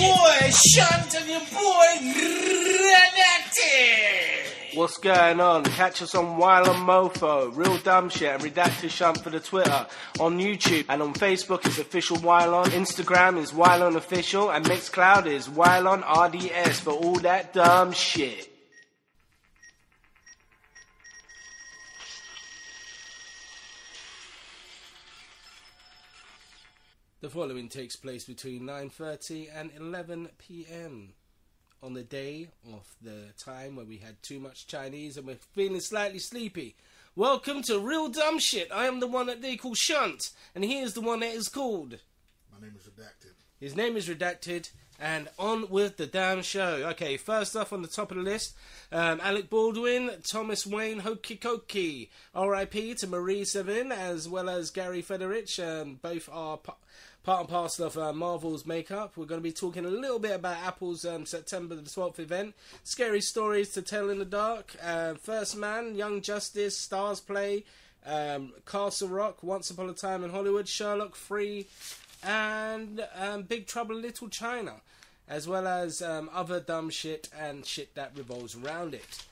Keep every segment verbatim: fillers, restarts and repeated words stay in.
boy, Sean and your boy, Redacted! What's going on? Catch us on Wylion Mofo, Real Dumb Shit, and Redacted Shunt for the Twitter. On YouTube and on Facebook is Official Wylion, Instagram is Wylion Official, and Mixcloud is Wylion R D S for all that dumb shit. The following takes place between nine thirty and eleven p m on the day of the time where we had too much Chinese and we're feeling slightly sleepy. Welcome to Real Dumb Shit. I am the one that they call Shunt, and he is the one that is called... My name is Redacted. His name is Redacted, and on with the damn show. Okay, first off on the top of the list, um, Alec Baldwin, Thomas Wayne, Hokey Cokey, R I P to Marie Sevin, as well as Gary Friedrich. Um, both are... Pa- Part and parcel of uh, Marvel's makeup. We're going to be talking a little bit about Apple's um, September the twelfth event. Scary Stories to Tell in the Dark. Uh, First Man, Young Justice, Starz Play, um, Castle Rock, Once Upon a Time in Hollywood, Sherlock Free, and um, Big Trouble in Little China. As well as um, other dumb shit and shit that revolves around it.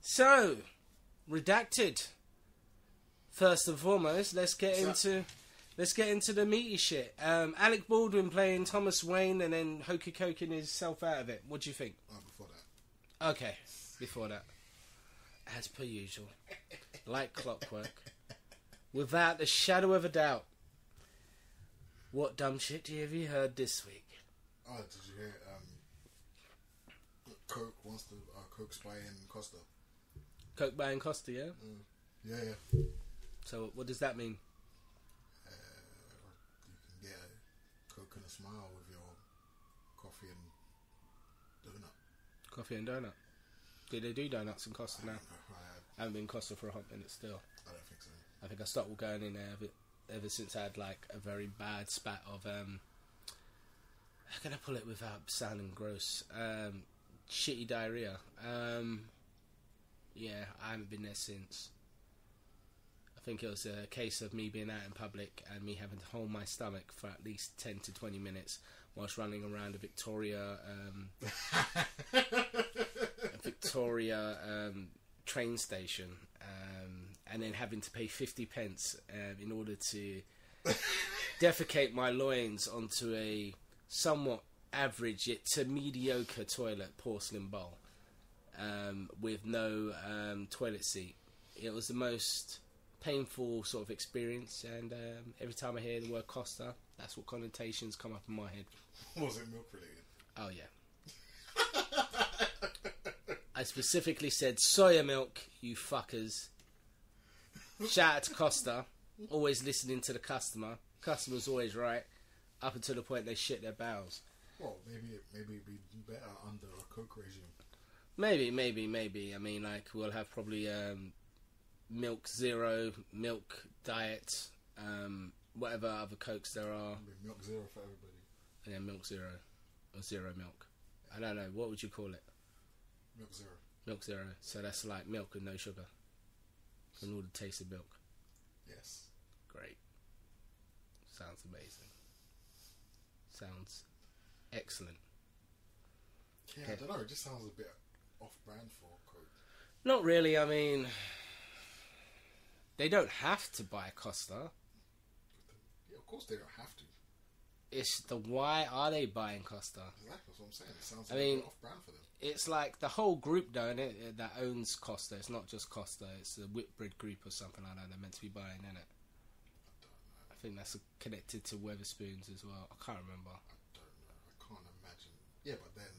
So, Redacted. First and foremost, let's get into... Let's get into the meaty shit. Um, Alec Baldwin playing Thomas Wayne and then hokey coking himself out of it. What do you think? Oh, before that. Okay, before that. As per usual. Like clockwork. Without a shadow of a doubt. What dumb shit have you heard this week? Oh, did you hear um, Coke wants to uh, Coke's buying Costa. Coke buying Costa, yeah? Mm. Yeah, yeah. So what does that mean? Can smile with your coffee and donut. Coffee and donut. Do they do donuts in Costa I now? Know, I haven't been in Costa for a hot minute still. I don't think so. I think I stopped going in there ever, ever since I had like a very bad spat of um. How can I pull it without sounding gross? Um, shitty diarrhea. Um, yeah, I haven't been there since. I think it was a case of me being out in public and me having to hold my stomach for at least ten to twenty minutes whilst running around a Victoria um, a Victoria um, train station um, and then having to pay fifty pence um, in order to defecate my loins onto a somewhat average yet to mediocre toilet porcelain bowl um, with no um, toilet seat. It was the most... painful sort of experience, and um, every time I hear the word Costa, that's what connotations come up in my head. Was it milk related? Oh yeah. I specifically said soya milk, you fuckers. Shout out to Costa, always listening to the customer. Customer's always right, up until the point they shit their bowels. Well, maybe it, maybe it'd be better under a Coke regime. Maybe, maybe, maybe. I mean, like we'll have probably. Um, Milk Zero, Milk Diet, um, whatever other Cokes there are. Milk Zero for everybody. And then Milk Zero, or Zero Milk. I don't know, what would you call it? Milk Zero. Milk Zero, so that's like milk with no sugar. And all the taste of milk. Yes. Great. Sounds amazing. Sounds excellent. Yeah, okay. I don't know, it just sounds a bit off-brand for Coke. Not really, I mean... They don't have to buy Costa. Yeah, of course they don't have to. It's the why are they buying Costa? Exactly, that's what I'm saying. It sounds I like mean, off-brand for them. It's like the whole group, though, isn't it, that owns Costa. It's not just Costa. It's the Whitbread group or something like that. They're meant to be buying, isn't it? I don't know. I think that's connected to Weatherspoons as well. I can't remember. I don't know. I can't imagine. Yeah, but then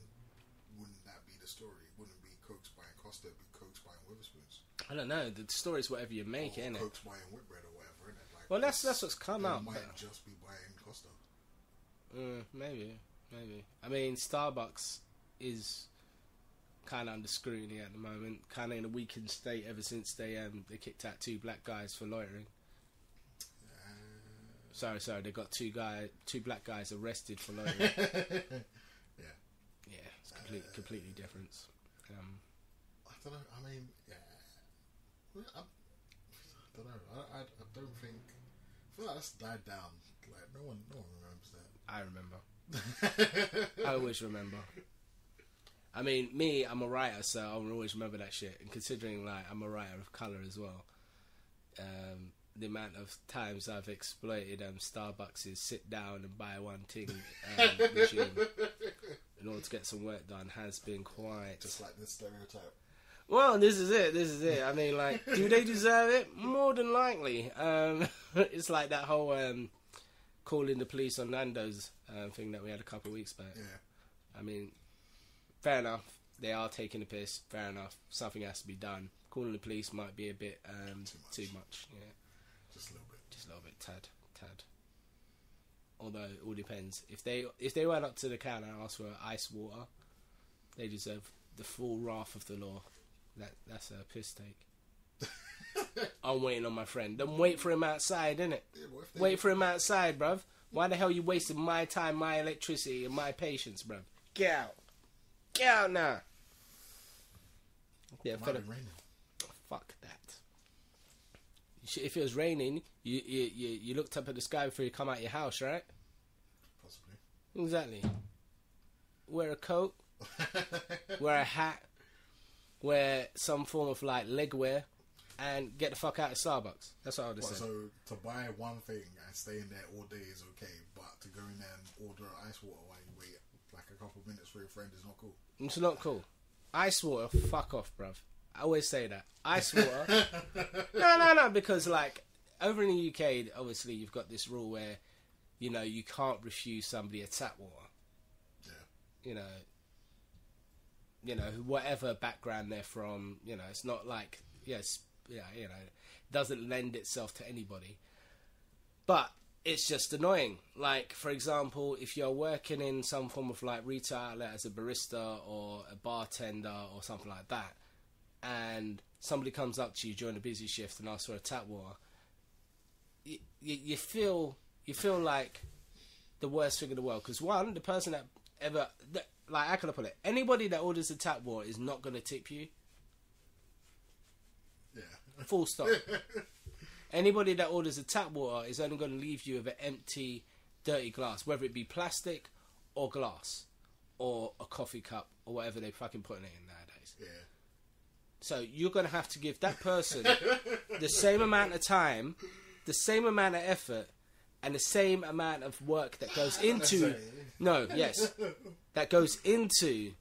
wouldn't that be the story? It wouldn't be Coke's buying Costa. It'd be Coke's buying Weatherspoons. I don't know. The story's whatever you make, or isn't Coke's it? Buying Whitbread or whatever, isn't it? Like well, that's that's what's come out. Might but... just be buying Costa. Uh, maybe, maybe. I mean, Starbucks is kind of under scrutiny at the moment. Kind of in a weakened state ever since they um they kicked out two black guys for loitering. Uh... Sorry, sorry. They got two guy, two black guys arrested for loitering. yeah, yeah. It's complete, uh... completely different. Um, I don't know. I mean, yeah. I don't know. I, I, I don't think. I feel like that's died down. Like no one, no one remembers that. I remember. I always remember. I mean, me, I'm a writer, so I'll always remember that shit. And considering, like, I'm a writer of colour as well, um, the amount of times I've exploited um, Starbucks' sit down and buy one thing um, machine in order to get some work done has been quite... Just like this stereotype. Well, this is it, this is it. I mean, like, do they deserve it? More than likely. Um, it's like that whole um, calling the police on Nando's uh, thing that we had a couple of weeks back. Yeah. I mean... Fair enough. They are taking the piss. Fair enough. Something has to be done. Calling the police might be a bit um, too much. Too much. Yeah, just a little bit. Just a little bit. Tad. Tad. Although it all depends. If they if they went up to the counter and asked for ice water, they deserve the full wrath of the law. That that's a piss take. I'm waiting on my friend. Then wait for him outside, innit? Yeah, wait for him outside, bruv. Why the hell are you wasting my time, my electricity, and my patience, bruv? Get out. Get out now. Yeah, fella. Fuck that. If it was raining, you you you, you looked up at the sky before you come out your house, right? Possibly. Exactly. Wear a coat. Wear a hat. Wear some form of like legwear, and get the fuck out of Starbucks. That's what I would say. So to buy one thing and stay in there all day is okay, but to go in there and order ice water while you wait. Like a couple of minutes for your friend is not cool. It's not cool. Ice water, fuck off, bruv. I always say that. Ice water. no, no, no, because like over in the U K, obviously you've got this rule where, you know, you can't refuse somebody a tap water. Yeah. You know, you know, whatever background they're from, you know, it's not like, yes, yeah, you know, it doesn't lend itself to anybody. But it's just annoying. Like, for example, if you're working in some form of like retail outlet as a barista or a bartender or something like that, and somebody comes up to you during a busy shift and asks for a tap water, you, you, you feel you feel like the worst thing in the world. Because one, the person that ever that, like I could put it, anybody that orders a tap water is not going to tip you. Yeah. Full stop. Anybody that orders a tap water is only going to leave you with an empty, dirty glass, whether it be plastic or glass or a coffee cup or whatever they're fucking putting it in nowadays. Yeah. So you're going to have to give that person the same amount of time, the same amount of effort, and the same amount of work that goes into... no, yes. That goes into,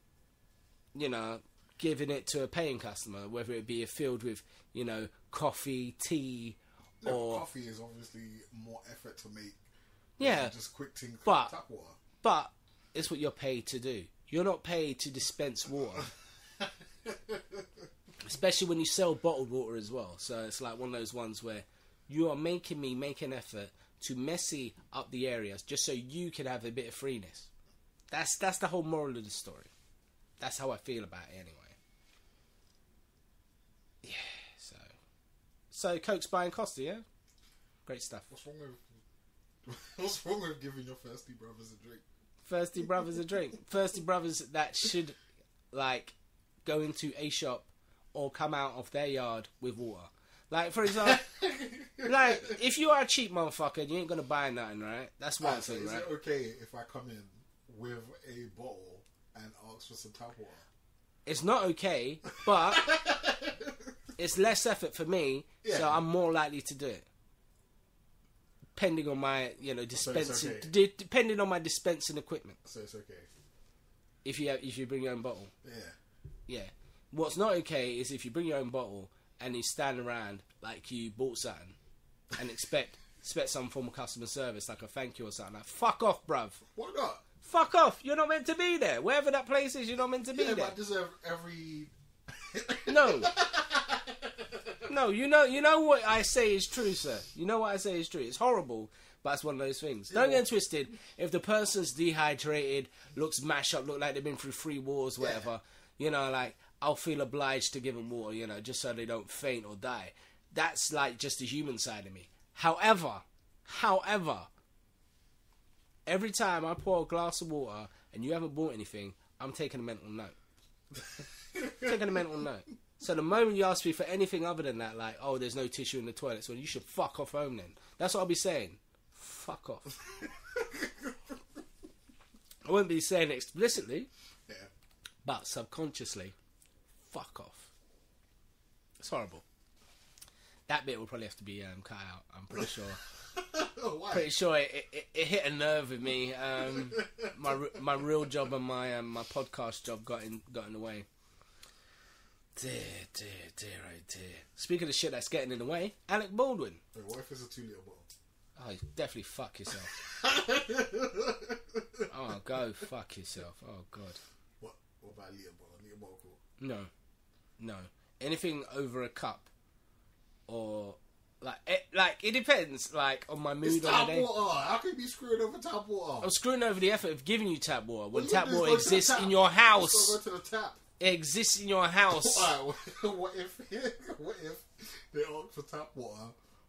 you know, giving it to a paying customer, whether it be filled with, you know, coffee, tea... Yeah, or, coffee is obviously more effort to make. Yeah, just quick ting, quick but, tap water. But it's what you're paid to do. You're not paid to dispense water, especially when you sell bottled water as well. So it's like one of those ones where you are making me make an effort to messy up the areas just so you can have a bit of freeness. That's that's the whole moral of the story. That's how I feel about it anyway. Yeah. So Coke's buying Costa, yeah? Great stuff. What's wrong with What's wrong with giving your thirsty brothers a drink? Thirsty brothers a drink. Thirsty brothers that should like go into a shop or come out of their yard with water. Like for example like if you are a cheap motherfucker and you ain't gonna buy nothing, right? That's one ah, so thing, is right? Is it okay if I come in with a bottle and ask for some tap water? It's not okay, but it's less effort for me, yeah. So I'm more likely to do it. Depending on my, you know, dispensing, so okay. d depending on my dispensing equipment. So it's okay if you have, if you bring your own bottle. Yeah, yeah. What's not okay is if you bring your own bottle and you stand around like you bought something and expect expect some form of customer service, like a thank you or something. Like, fuck off, bruv. Why not? Fuck off. You're not meant to be there. Wherever that place is, you're not meant to be yeah, there. Yeah, but I deserve every. No. No, you know, you know what I say is true, sir. You know what I say is true. It's horrible, but it's one of those things. Don't get twisted. If the person's dehydrated, looks mashed up, look like they've been through three wars, whatever, yeah. You know, like I'll feel obliged to give them water, you know, just so they don't faint or die. That's like just the human side of me. However, however, every time I pour a glass of water and you haven't bought anything, I'm taking a mental note. Taking a mental note. So the moment you ask me for anything other than that, like, oh, there's no tissue in the toilet, so you should fuck off home then. That's what I'll be saying. Fuck off. I won't be saying explicitly, yeah, but subconsciously, fuck off. It's horrible. That bit will probably have to be um, cut out. I'm pretty sure. Oh, pretty sure it, it, it hit a nerve with me. Um, my my real job and my um, my podcast job got in got in the way. Dear, dear, dear, oh dear. Speaking of shit that's getting in the way, Alec Baldwin. Wait, what if it's a two-liter bottle? Oh, definitely fuck yourself. Oh, go fuck yourself. Oh, God. What? What about a liter bottle? A liter bottle? No, no. Anything over a cup, or like, it, like it depends. Like on my mood. It's tap on the day. Water. How can you be screwing over tap water? I'm screwing over the effort of giving you tap water when tap water exists tap. in your house. Let's go to the tap. It exists in your house. What, what if? What if they ask for tap water,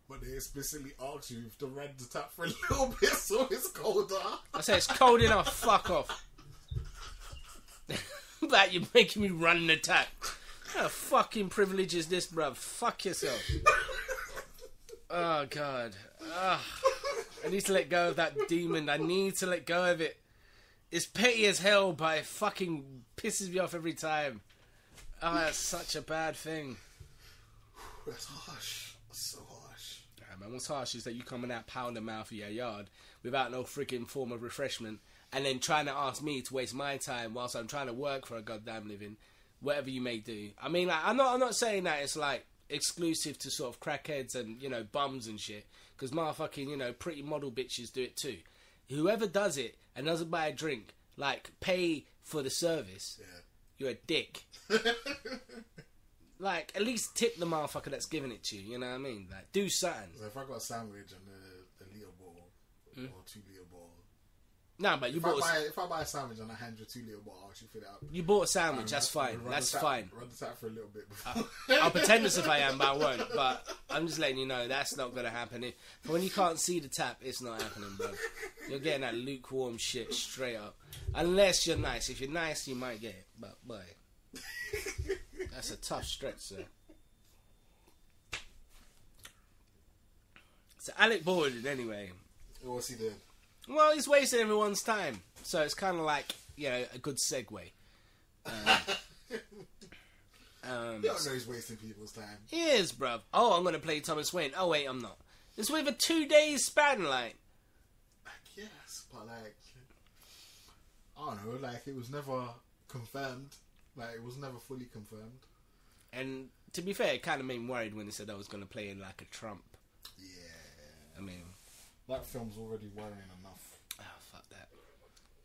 but they explicitly ask you to rent the tap for a little bit so it's colder? I say it's cold enough. Fuck off. Like you're making me run the tap. What a fucking privilege is this, bruv? Fuck yourself. Oh, God. Ugh. I need to let go of that demon. I need to let go of it. It's petty as hell, but it fucking pisses me off every time. Oh, that's such a bad thing. That's harsh. That's so harsh. Yeah, man, what's harsh is that you coming out pounding mouth of your yard without no freaking form of refreshment and then trying to ask me to waste my time whilst I'm trying to work for a goddamn living. Whatever you may do. I mean, like, I'm not I'm not saying that it's like exclusive to sort of crackheads and, you know, bums and shit, because motherfucking, you know, pretty model bitches do it too. Whoever does it and doesn't buy a drink, like pay for the service, yeah, you're a dick. Like, at least tip the motherfucker that's giving it to you, you know what I mean? Like, do something. So if I got a sandwich and a, a liter ball, mm, or two liter ball. No, but you if bought. I buy, a, if I buy a sandwich on a hundred two liter bottle, I'll actually fill it up. You bought a sandwich, that's fine. That's fine. Run the tap for a little bit. I, I'll pretend as if I am, but I won't. But I'm just letting you know that's not going to happen. If, when you can't see the tap, it's not happening, bro. You're getting that lukewarm shit straight up. Unless you're nice. If you're nice, you might get it. But boy, that's a tough stretch, sir. So Alec Baldwin, anyway. What's he doing? Well, he's wasting everyone's time, so it's kind of like, you know, a good segue. Um, um, you don't know he's wasting people's time. He is, bruv. Oh, I'm going to play Thomas Wayne. Oh, wait, I'm not. It's with a two-day span, like. Yes, but, like, I don't know, like, it was never confirmed. Like, it was never fully confirmed. And, to be fair, it kind of made me worried when they said I was going to play in, like, a Trump. Yeah. I mean... That film's already worrying enough. Oh, fuck that.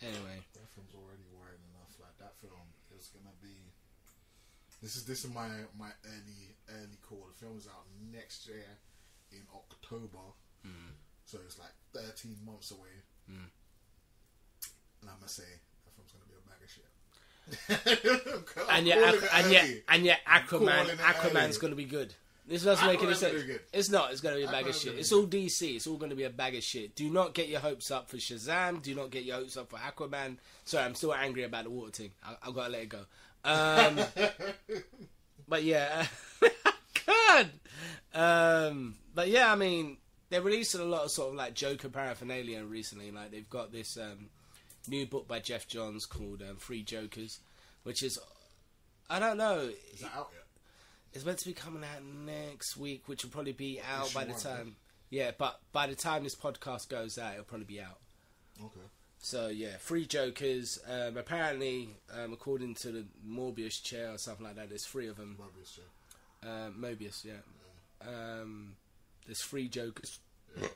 Anyway. That film's already worrying enough. Like, that film is going to be... This is this is my, my early, early call. The film's out next year in October. Mm. So it's like thirteen months away. Mm. And I'm going to say, that film's going to be a bag of shit. and, your and, your, and your Aquaman, Aquaman's going to be good. This doesn't make any sense. It's not. It's going to be a bag of shit. It's all D C. It's all going to be a bag of shit. Do not get your hopes up for Shazam. Do not get your hopes up for Aquaman. Sorry, I'm still angry about the water thing. I, I've got to let it go. Um, but yeah. God. Um, but yeah, I mean, they're releasing a lot of sort of like Joker paraphernalia recently. Like they've got this um, new book by Jeff Johns called um, Three Jokers, which is, I don't know. Is that out yet? It's meant to be coming out next week, which will probably be out by the time... Yeah, but by the time this podcast goes out, it'll probably be out. Okay. So, yeah, Three Jokers. Um, apparently, um, according to the Mobius Chair or something like that, there's three of them. Mobius Chair. Uh, Mobius, yeah. yeah. Um, there's three Jokers. Yeah.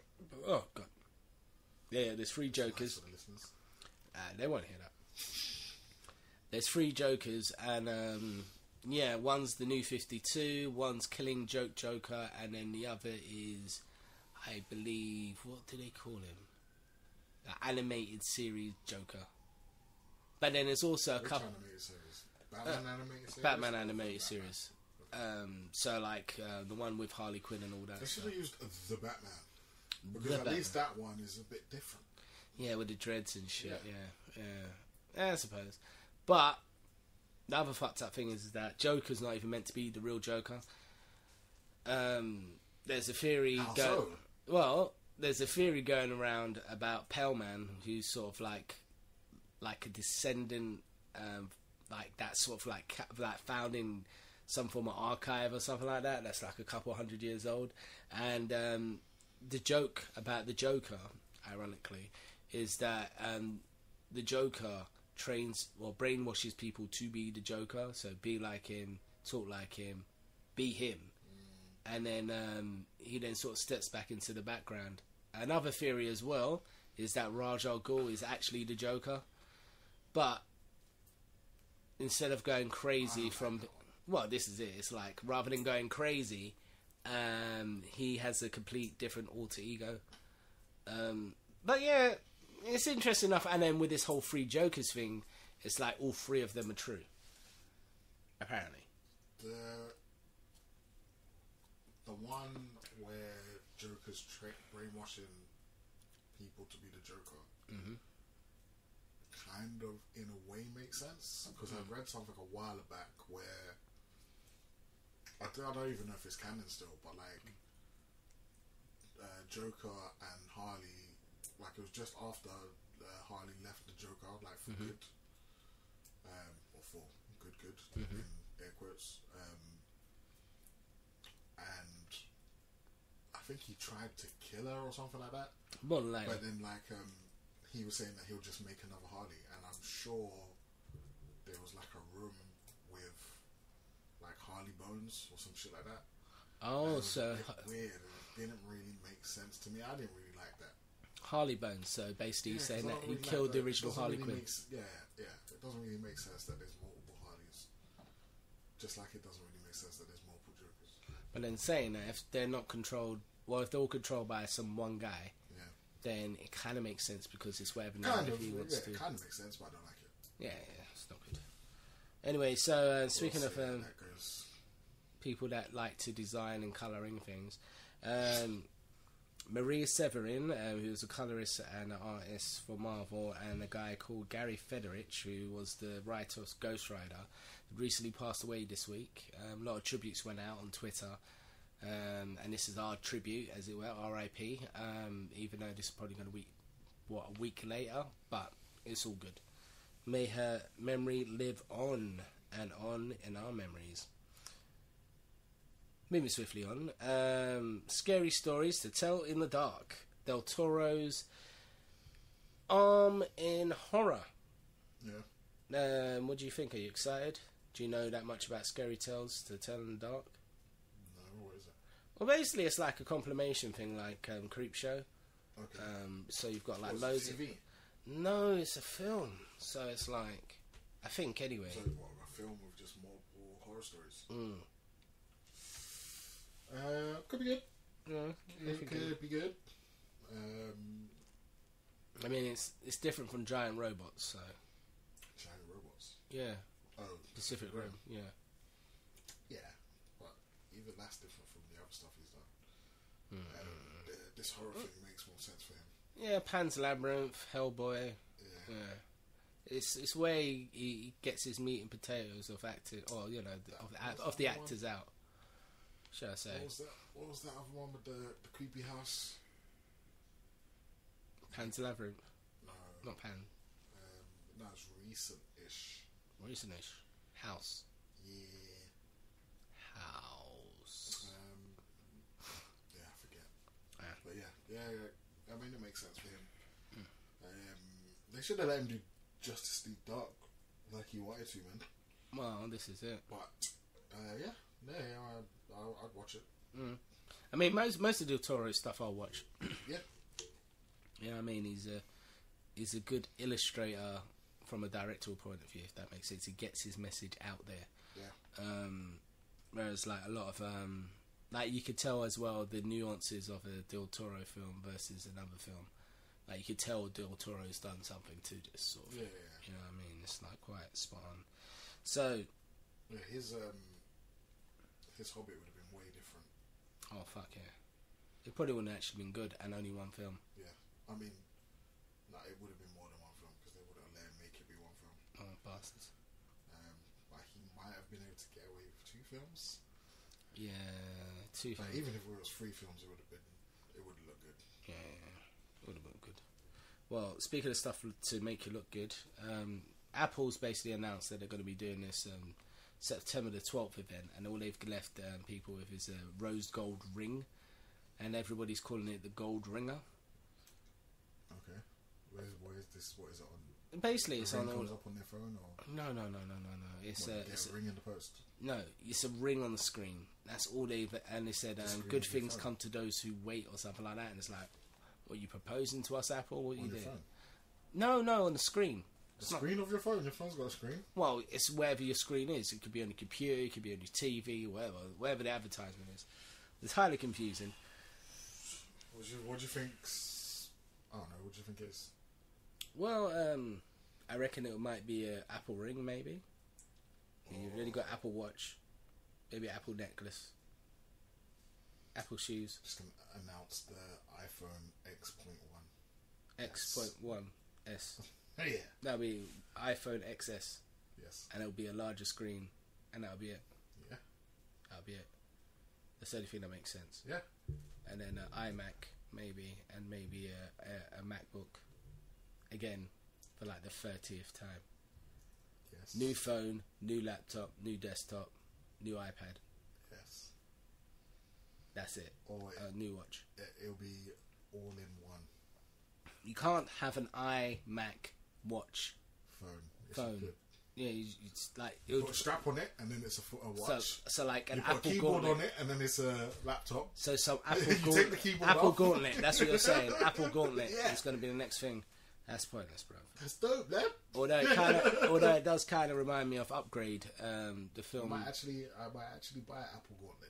Oh, God. Yeah, yeah, there's three Jokers. Uh, they won't hear that. There's three Jokers, and... Um, yeah, one's the New fifty-two, one's Killing Joke Joker, and then the other is, I believe, what do they call him? The animated series Joker. But then there's also a Which couple... animated series? Batman uh, animated series? Batman animated Batman? series. Um, so, like, uh, the one with Harley Quinn and all that. They should have used The Batman. Because the at Batman. least that one is a bit different. Yeah, with the dreads and shit, yeah. Yeah, yeah. yeah I suppose. But... The other fucked up thing is that Joker's not even meant to be the real Joker. Um, there's a theory How going, so? Well, there's a theory going around about Pale Man, who's sort of like like a descendant, um, like that sort of like like found in some form of archive or something like that. That's like a couple hundred years old. And um, the joke about the Joker, ironically, is that um, the Joker trains or brainwashes people to be the Joker. So be like him, talk like him, be him. Mm. And then um, he then sort of steps back into the background. Another theory as well is that Raj Al Ghul is actually the Joker, but instead of going crazy from, well, this is it. It's like rather than going crazy, um, he has a complete different alter ego. Um, but yeah, it's interesting enough. And then with this whole Three Jokers thing, it's like all three of them are true. Apparently, the the one where Joker's trick brainwashing people to be the Joker, mm-hmm, kind of in a way makes sense, because mm-hmm, I read something a while back where I don't, I don't even know if it's canon still, but like uh, Joker and Harley, like it was just after uh, Harley left the Joker, like for mm-hmm, good, um, or for good good mm-hmm, in air quotes, um, and I think he tried to kill her or something like that. More than likely. But then, like, um, he was saying that he'll just make another Harley, and I'm sure there was like a room with like Harley bones or some shit like that. Oh, and so it was a bit weird. It didn't really make sense to me. I didn't really like that. Harley bones. So basically, yeah, saying that really he killed like the, the original Harley really Quinn. Makes, yeah, yeah. It doesn't really make sense that there's multiple Harleys. Just like it doesn't really make sense that there's multiple Jokers. But then saying that if they're not controlled, well, if they're all controlled by some one guy, yeah, then it kind of makes sense because it's whatever narrative he wants yeah, to. It kind of makes sense, but I don't like it. Yeah, yeah, it's not good. Anyway, so uh, speaking of um, that people that like to design and colouring things, um, Maria Severin, um, who was a colourist and an artist for Marvel, and a guy called Gary Friedrich, who was the writer of Ghost Rider, recently passed away this week. Um, a lot of tributes went out on Twitter. Um, and this is our tribute, as it were, R I P. Um, even though this is probably going to be what a week later, but it's all good. May her memory live on and on in our memories. Moving swiftly on, um, Scary Stories to Tell in the Dark. Del Toro's arm in horror. Yeah. Um, what do you think? Are you excited? Do you know that much about Scary Tales to Tell in the Dark? Well, basically, it's like a compilation thing, like um, Creepshow. Okay. Um, so you've got like loads of. No, it's a film. So it's like, I think anyway. So what, a film with just multiple horror stories. Mm. Uh, could be good. Yeah, it could good. be good. Um, I mean, it's it's different from Giant Robots, so. Giant Robots. Yeah. Oh. Pacific Rim. Rim. Yeah. Yeah, but even that's different from the other stuff he's done. Mm. Um, th this horror thing makes more sense for him. Yeah, Pan's Labyrinth, Hellboy. Yeah, yeah. It's it's where he, he gets his meat and potatoes of acting, or you know, the, of, the, of the actors one? out. Shall I say? What was that? What was that other one with the, the creepy house? Pan's Labyrinth. No, not Pan. Um, no, it's recent-ish. Recent-ish. House. Yeah. But yeah, yeah, yeah, I mean, it makes sense for him. Mm. Um, they should have let him do Justice League Dark like he wanted to, man. Well, this is it. But, uh, yeah, yeah, yeah I, I, I'd watch it. Mm. I mean, most most of Del Toro's stuff I'll watch. Yeah. Yeah, I mean, he's a, he's a good illustrator from a directorial point of view, if that makes sense. He gets his message out there. Yeah. Um, whereas, like, a lot of... Um, Like, you could tell as well the nuances of a Del Toro film versus another film. Like, you could tell Del Toro's done something to this sort of yeah, thing. Yeah. You know what I mean? It's not quite spot on. So... Yeah, his, um... his Hobbit would have been way different. Oh, fuck yeah. It probably wouldn't have actually been good, and only one film. Yeah. I mean, like, it would have been more than one film, because they would have let him make it be one film. Oh, bastards. Um, like, he might have been able to get away with two films. Yeah, two films. Like, even if it was three films, it would have been, it would have looked good. Yeah, yeah, it would have looked good. Well, speaking of stuff to make you look good, um, Apple's basically announced that they're going to be doing this um, September the twelfth event, and all they've left um, people with is a rose gold ring, and everybody's calling it the gold ringer. Okay. Where's, where is this? What is it on? Basically, the it's ring on. Comes all... up on their phone, or no, no, no, no, no, no. It's, what, a, it's a ring in the post. No, it's a ring on the screen. That's all they've. And they said, um, "Good things come to those who wait," or something like that. And it's like, what are you proposing to us, Apple? What are on you doing? Phone? No, no, on the screen. The it's screen not... of your phone. Your phone's got a screen. Well, it's wherever your screen is. It could be on your computer. It could be on your T V. Whatever, wherever the advertisement is. It's highly confusing. What do you, what do you think? I don't know. What do you think it's? Well, um, I reckon it might be an Apple Ring, maybe. Oh. You've already got Apple Watch, maybe Apple necklace, Apple shoes. Just gonna announce the iPhone X point one. X point one S. Oh yeah. That'll be iPhone X S. Yes. And it'll be a larger screen, and that'll be it. Yeah. That'll be it. That's the only thing that makes sense. Yeah. And then an iMac, maybe, and maybe a, a, a MacBook. Again, for like the thirtieth time. Yes. New phone, new laptop, new desktop, new iPad. Yes. That's it. Or a uh, new watch. It'll be all in one. You can't have an iMac watch. Phone. It's phone. Yeah, you, it's like you put a strap on it, and then it's a, a watch. So, so like an you put Apple a keyboard gauntlet on it, and then it's a laptop. So some Apple gauntlet. Apple off. Gauntlet. That's what you're saying. Apple gauntlet. Yeah. It's going to be the next thing. That's pointless, bro. That's dope, man. Although it, kinda, although it does kind of remind me of Upgrade, um, the film. I might actually, I might actually buy an Apple Gauntlet.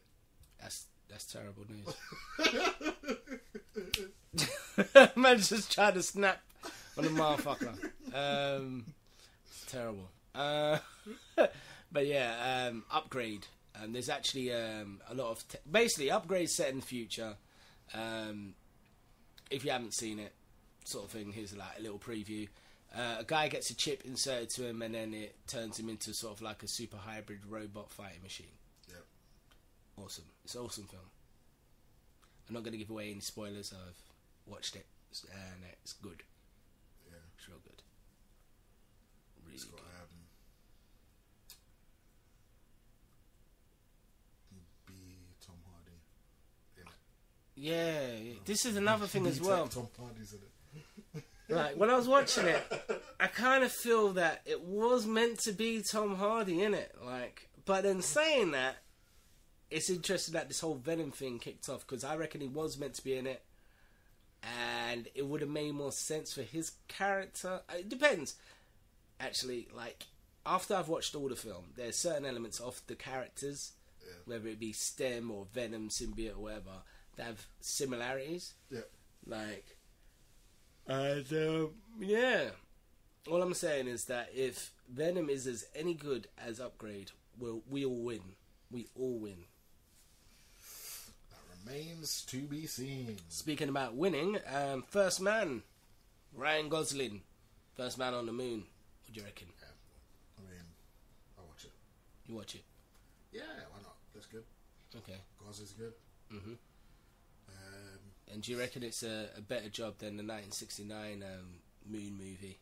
That's that's terrible news. Man's just trying to snap on a motherfucker. Um, it's terrible. Uh, but yeah, um, Upgrade. Um, there's actually um, a lot of te basically Upgrade set in the future. Um, if you haven't seen it. Sort of thing. Here's like a little preview. Uh, a guy gets a chip inserted to him, and then it turns him into sort of like a super hybrid robot fighting machine. Yep. Awesome. It's an awesome film. I'm not going to give away any spoilers. I've watched it, and it's good. Yeah. It's real good. Really it's good. Got, um, be Tom Hardy. In it. Yeah. yeah. No. This is another thing as well. Tom Hardy's in it. Like, when I was watching it, I kind of feel that it was meant to be Tom Hardy, innit? Like, but in saying that, it's interesting that this whole Venom thing kicked off, because I reckon he was meant to be in it, and it would have made more sense for his character. It depends. Actually, like, after I've watched all the film, there's certain elements of the characters, yeah. whether it be STEM or Venom, symbiote, or whatever, that have similarities. Yeah. Like... And, um, yeah, all I'm saying is that if Venom is as any good as Upgrade, we'll, we all win. We all win. That remains to be seen. Speaking about winning, um, First Man, Ryan Gosling, First Man on the Moon. What do you reckon? Yeah, I mean, I'll watch it. You watch it? Yeah, why not? That's good. Okay. Gosling's good. Mm-hmm. And do you reckon it's a, a better job than the nineteen sixty-nine um, Moon movie?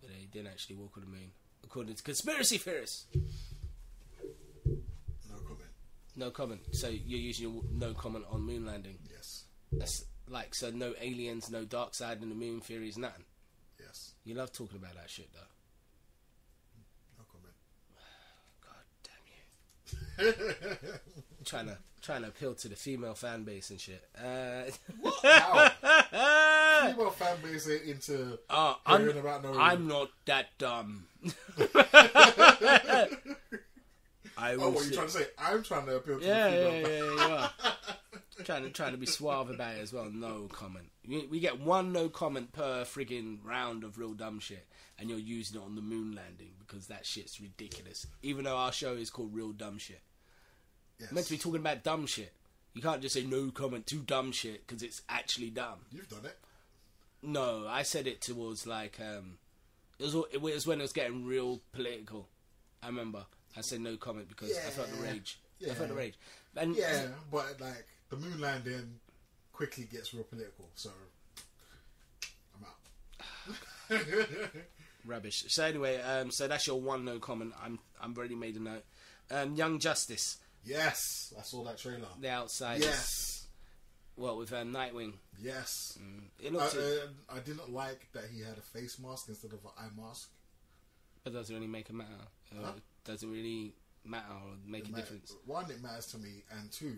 But they didn't actually walk on the moon, according to conspiracy theorists. No comment. No comment. So you're using your no comment on moon landing? Yes. That's like, so no aliens, no dark side in the moon theories, nothing? Yes. You love talking about that shit, though. No comment. God damn you. Trying to trying to appeal to the female fan base and shit. Uh, what? How? Female fan base ain't into uh, hearing I'm, about no. I'm not that dumb. I will oh, what are you trying to say? I'm trying to appeal to yeah, the female. Yeah, yeah, yeah, you are. trying to trying to be suave about it as well. No comment. We, we get one no comment per friggin' round of Real Dumb Shit, and you're using it on the moon landing because that shit's ridiculous. Even though our show is called Real Dumb Shit. Yes. Meant to be talking about dumb shit. You can't just say no comment to dumb shit because it's actually dumb. You've done it. No, I said it towards like um, it was it was when it was getting real political. I remember I said no comment because yeah. I felt the rage. Yeah. I felt the rage. And yeah, but like the moon landing quickly gets real political, so I'm out. Rubbish. So anyway, um, so that's your one no comment. I'm I'm already made a note. Um, Young Justice. Yes, I saw that trailer. The Outsiders. Yes. What, with uh, Nightwing? Yes. Mm. It looked. Uh, uh, I didn't like that he had a face mask instead of an eye mask. But does it really make a matter? Uh, huh? Does it really matter or make it a matter. difference? One, it matters to me, and two,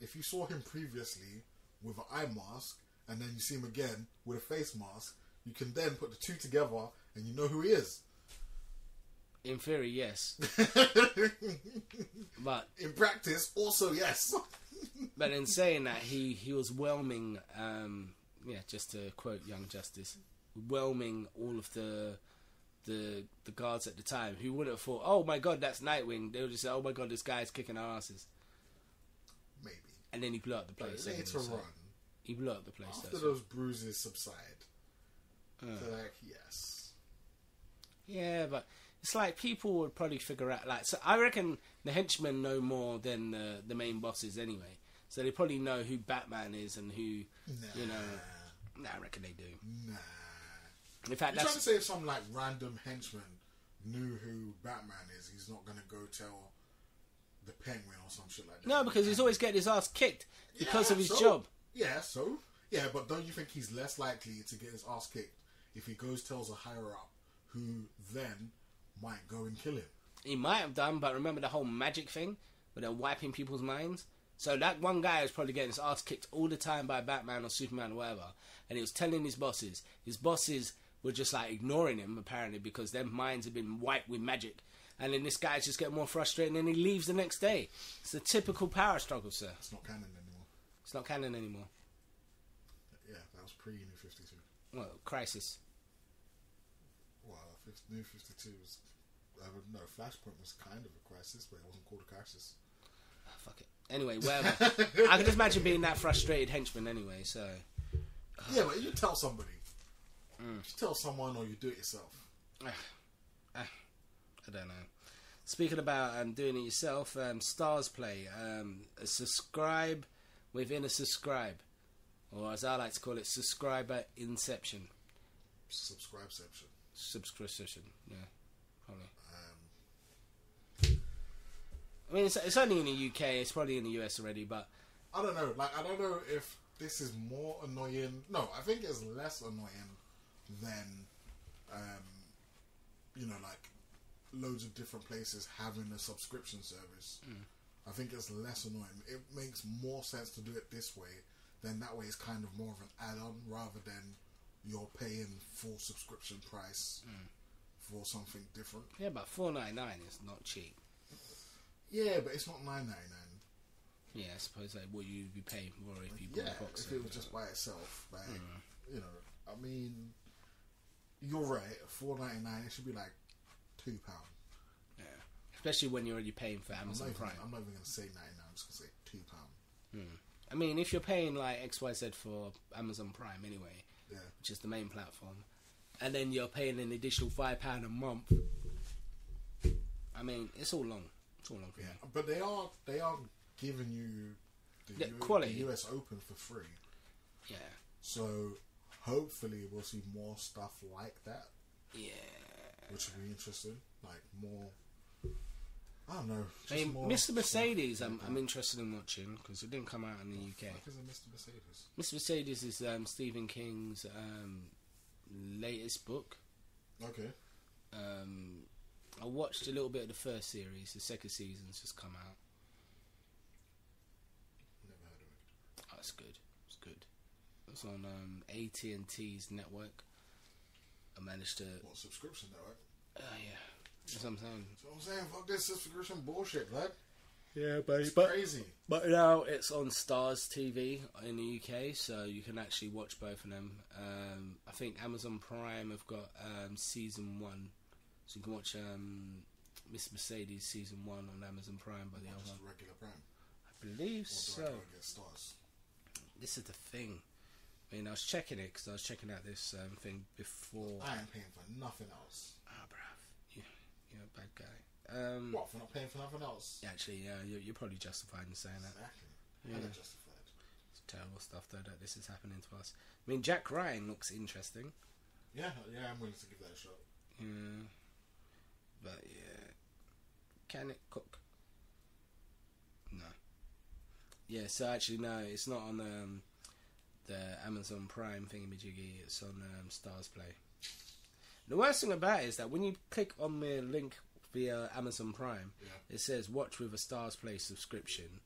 if you saw him previously with an eye mask and then you see him again with a face mask, you can then put the two together and you know who he is. In theory, yes. But in practice, also yes. But in saying that, he, he was whelming, um, yeah, just to quote Young Justice, whelming all of the the the guards at the time who would have thought, oh my god, that's Nightwing. They would just say, oh my god, this guy's kicking our asses. Maybe. And then he blew up the place. But later on, he blew up the place. After those right. bruises subside, uh. they're like, yes. Yeah, but it's like people would probably figure out, like, so I reckon the henchmen know more than the, the main bosses anyway. So they probably know who Batman is and who, nah. you know. Nah, I reckon they do. Nah. In fact, you're trying to say if some like random henchman knew who Batman is, he's not going to go tell the Penguin or some shit like that. No, because he's always getting his ass kicked because yeah, of his so, job. Yeah, so yeah, but don't you think he's less likely to get his ass kicked if he goes tells a higher up who then might go and kill him? He might have done, but remember the whole magic thing where they're wiping people's minds. So that one guy was probably getting his ass kicked all the time by Batman or Superman or whatever, and he was telling his bosses. His bosses were just like ignoring him apparently because their minds have been wiped with magic, and then this guy's just getting more frustrated and then he leaves the next day. It's a typical power struggle, sir. It's not canon anymore. It's not canon anymore. Yeah, that was pre New fifty-two. Well, Crisis. Well, New fifty-two was I don't know, Flashpoint was kind of a crisis, but it wasn't called a crisis. Oh, fuck it. Anyway, whatever. I can just imagine being that frustrated henchman anyway, so yeah, but you tell somebody. Mm. You tell someone or you do it yourself. Uh, uh, I don't know. Speaking about um, doing it yourself, um, Starz Play. Um, a subscribe within a subscribe. Or as I like to call it, subscriber inception. Subscribeception. Subscription, yeah. Probably. Um, I mean, it's, it's only in the U K. It's probably in the U S already, but I don't know. Like, I don't know if this is more annoying. No, I think it's less annoying than, um, you know, like loads of different places having a subscription service. Mm. I think it's less annoying. It makes more sense to do it this way. Then that way it's kind of more of an add-on rather than you're paying full subscription price mm. for something different. Yeah, but four ninety-nine is not cheap. Yeah, but it's not nine ninety-nine. Yeah, I suppose like what you'd be paying for if you bought yeah, a box. If it was just by itself, like mm. you know, I mean. You're right. four ninety-nine. It should be like two pound. Yeah, especially when you're already paying for Amazon Prime. I'm not even going to say ninety-nine. I'm just going to say two pound. Mm. I mean, if you're paying like X Y Z for Amazon Prime anyway, yeah, which is the main platform, and then you're paying an additional five pound a month. I mean, it's all long. It's all long. For yeah, me. But they are they are giving you the, the U S, quality the U S Open for free. Yeah. So. Hopefully we'll see more stuff like that. Yeah. Which will be interesting. Like more, I don't know. Just I mean, more Mister Mercedes, I'm, I'm interested in watching because it didn't come out in the what U K. What is Mister Mercedes? Mister Mercedes is um, Stephen King's um, latest book. Okay. Um, I watched a little bit of the first series. The second season's just come out. Never heard of it. Oh, it's good. It's good. It's on um, A T and T's network. I managed to. What subscription network? Oh uh, yeah, that's what I'm saying. That's what I'm saying. Fuck this subscription bullshit, lad. Yeah, but it's but, crazy. But now it's on Starz T V in the U K, so you can actually watch both of them. Um, I think Amazon Prime have got um, season one, so you can watch um, Miss Mercedes season one on Amazon Prime. By the other one, regular Prime. I believe so. Or do I go get Starz? This is the thing. I mean, I was checking it because I was checking out this um, thing before. I ain't paying for nothing else. Ah, oh, bruv. You, you're a bad guy. Um, what, for not paying for nothing else? Actually, yeah, you're, you're probably justified in saying that. Exactly. Yeah. I'm justified. It's terrible stuff, though, that this is happening to us. I mean, Jack Ryan looks interesting. Yeah, yeah, I'm willing to give that a shot. Mm. But yeah, can it cook? No. Yeah, so actually no, it's not on um, the Amazon Prime thingamajiggy. It's on um, Starz Play. The worst thing about it is that when you click on the link via Amazon Prime, yeah. It says watch with a Starz Play subscription,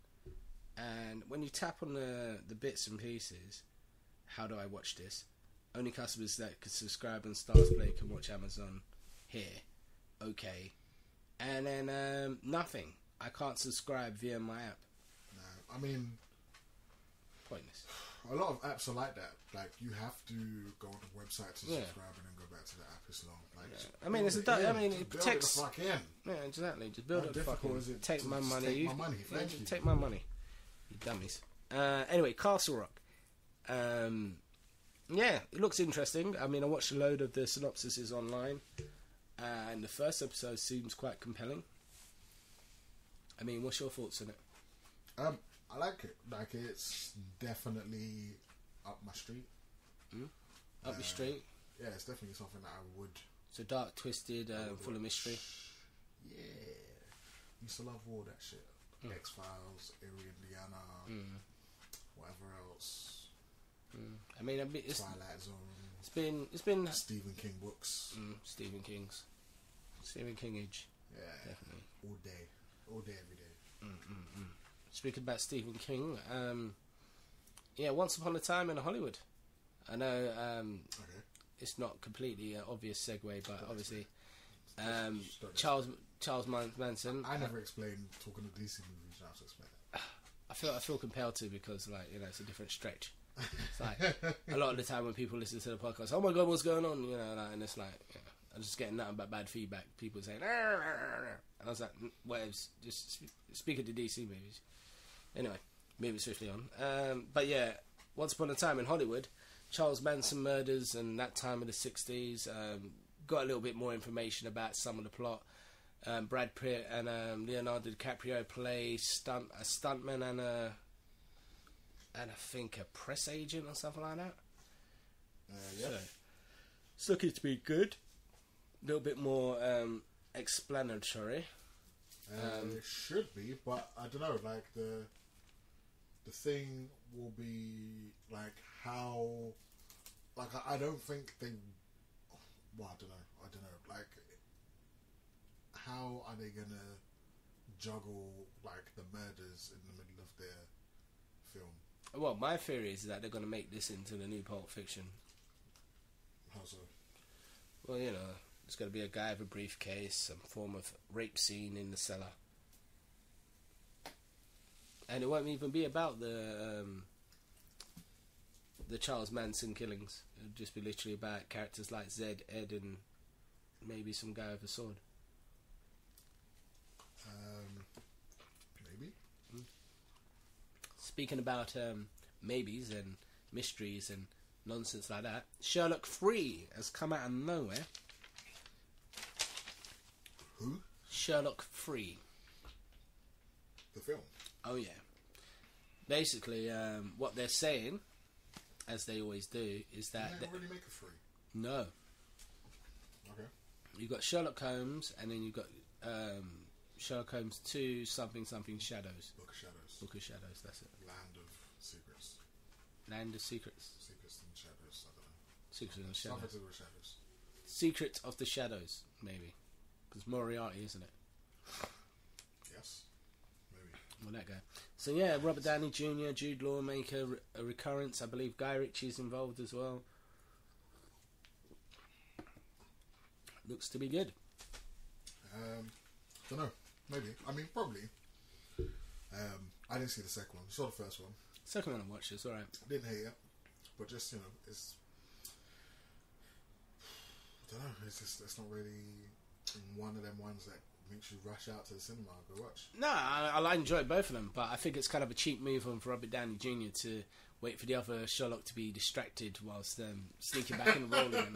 and when you tap on the the bits and pieces, how do I watch this? Only customers that can subscribe on Starz Play can watch Amazon here. Okay, and then um, nothing. I can't subscribe via my app. No, I mean, pointless. A lot of apps are like that. Like, you have to go on the website to subscribe yeah. And then go back to the app. It's long. Like, yeah. I mean, it's it a. I mean, it protects. Build it the fuck in. Yeah, exactly. Just build How it the fuck in. It take my money. Take you, my money. Thank yeah, you. Take my money. You dummies. Uh, anyway, Castle Rock. Um, yeah, it looks interesting. I mean, I watched a load of the synopsises online, and the first episode seems quite compelling. I mean, what's your thoughts on it? Um, I like it. Like, it's definitely up my street. Mm. Up uh, your street? Yeah, it's definitely something that I would... So dark, twisted, um, full of mystery? Yeah. Used to love all that shit. Mm. X-Files, Eerie Indiana, mm. whatever else. Mm. I mean, I mean, it's... Twilight Zone. It's been... It's been Stephen King books. Mm. Stephen King's. Stephen Kingage. Yeah. Definitely. All day. All day, every day. Mm, mm, mm. Speaking about Stephen King, um, yeah, Once Upon a Time in Hollywood. I know um, okay. It's not completely an obvious segue, but obviously, um, Charles Charles Manson. I, I never uh, explained talking of D C movies. I have to explain that. I feel I feel compelled to because, like, you know, it's a different stretch. It's like a lot of the time when people listen to the podcast, oh my god, what's going on? You know, like, and it's like. You know, I was just getting nothing but bad feedback. People saying, arr, arr, arr. And I was like, waves, just sp speaking to D C movies. Anyway, moving swiftly on. Um, but yeah, Once Upon a Time in Hollywood, Charles Manson murders and that time of the sixties. Um, got a little bit more information about some of the plot. Um, Brad Pitt and um, Leonardo DiCaprio play stunt a stuntman and a and I think a press agent or something like that. Uh, yeah, so, it's looking to be good. A little bit more um, explanatory. Um, um, it should be, but I don't know. Like the the thing will be like how. Like I, I don't think they. Well, I don't know. I don't know. Like, how are they gonna juggle like the murders in the middle of their film? Well, my theory is that they're gonna make this into the new Pulp Fiction. How so? Well, you know. It's going to be a guy with a briefcase, some form of rape scene in the cellar. And it won't even be about the um, the Charles Manson killings. It'll just be literally about characters like Zed, Ed, and maybe some guy with a sword. Um, maybe. Mm. Speaking about um, maybes and mysteries and nonsense like that, Sherlock three has come out of nowhere. Who? Sherlock three. The film? Oh, yeah. Basically, um, what they're saying, as they always do, is that... Did they already make a three? No. Okay. You've got Sherlock Holmes, and then you've got um, Sherlock Holmes two, something, something, Shadows. Book of Shadows. Book of Shadows, that's it. Land of Secrets. Land of Secrets. Secrets and Shadows, I don't know. Secrets and Shadows. Something to do with Shadows. Secrets of the Shadows, maybe. Because Moriarty, isn't it? Yes. Maybe. Well, that guy. So, yeah, Robert Downey Junior, Jude Law make a, re a recurrence. I believe Guy Ritchie's involved as well. Looks to be good. Um, don't know. Maybe. I mean, probably. Um, I didn't see the second one. I saw the first one. Second one I watched, it's alright. I didn't hate it. But just, you know, it's... I don't know. It's just, it's not really... one of them ones that makes you rush out to the cinema and go watch. No, I, I enjoy both of them, but I think it's kind of a cheap move on for Robert Downey Junior to wait for the other Sherlock to be distracted whilst um, sneaking back in the role again.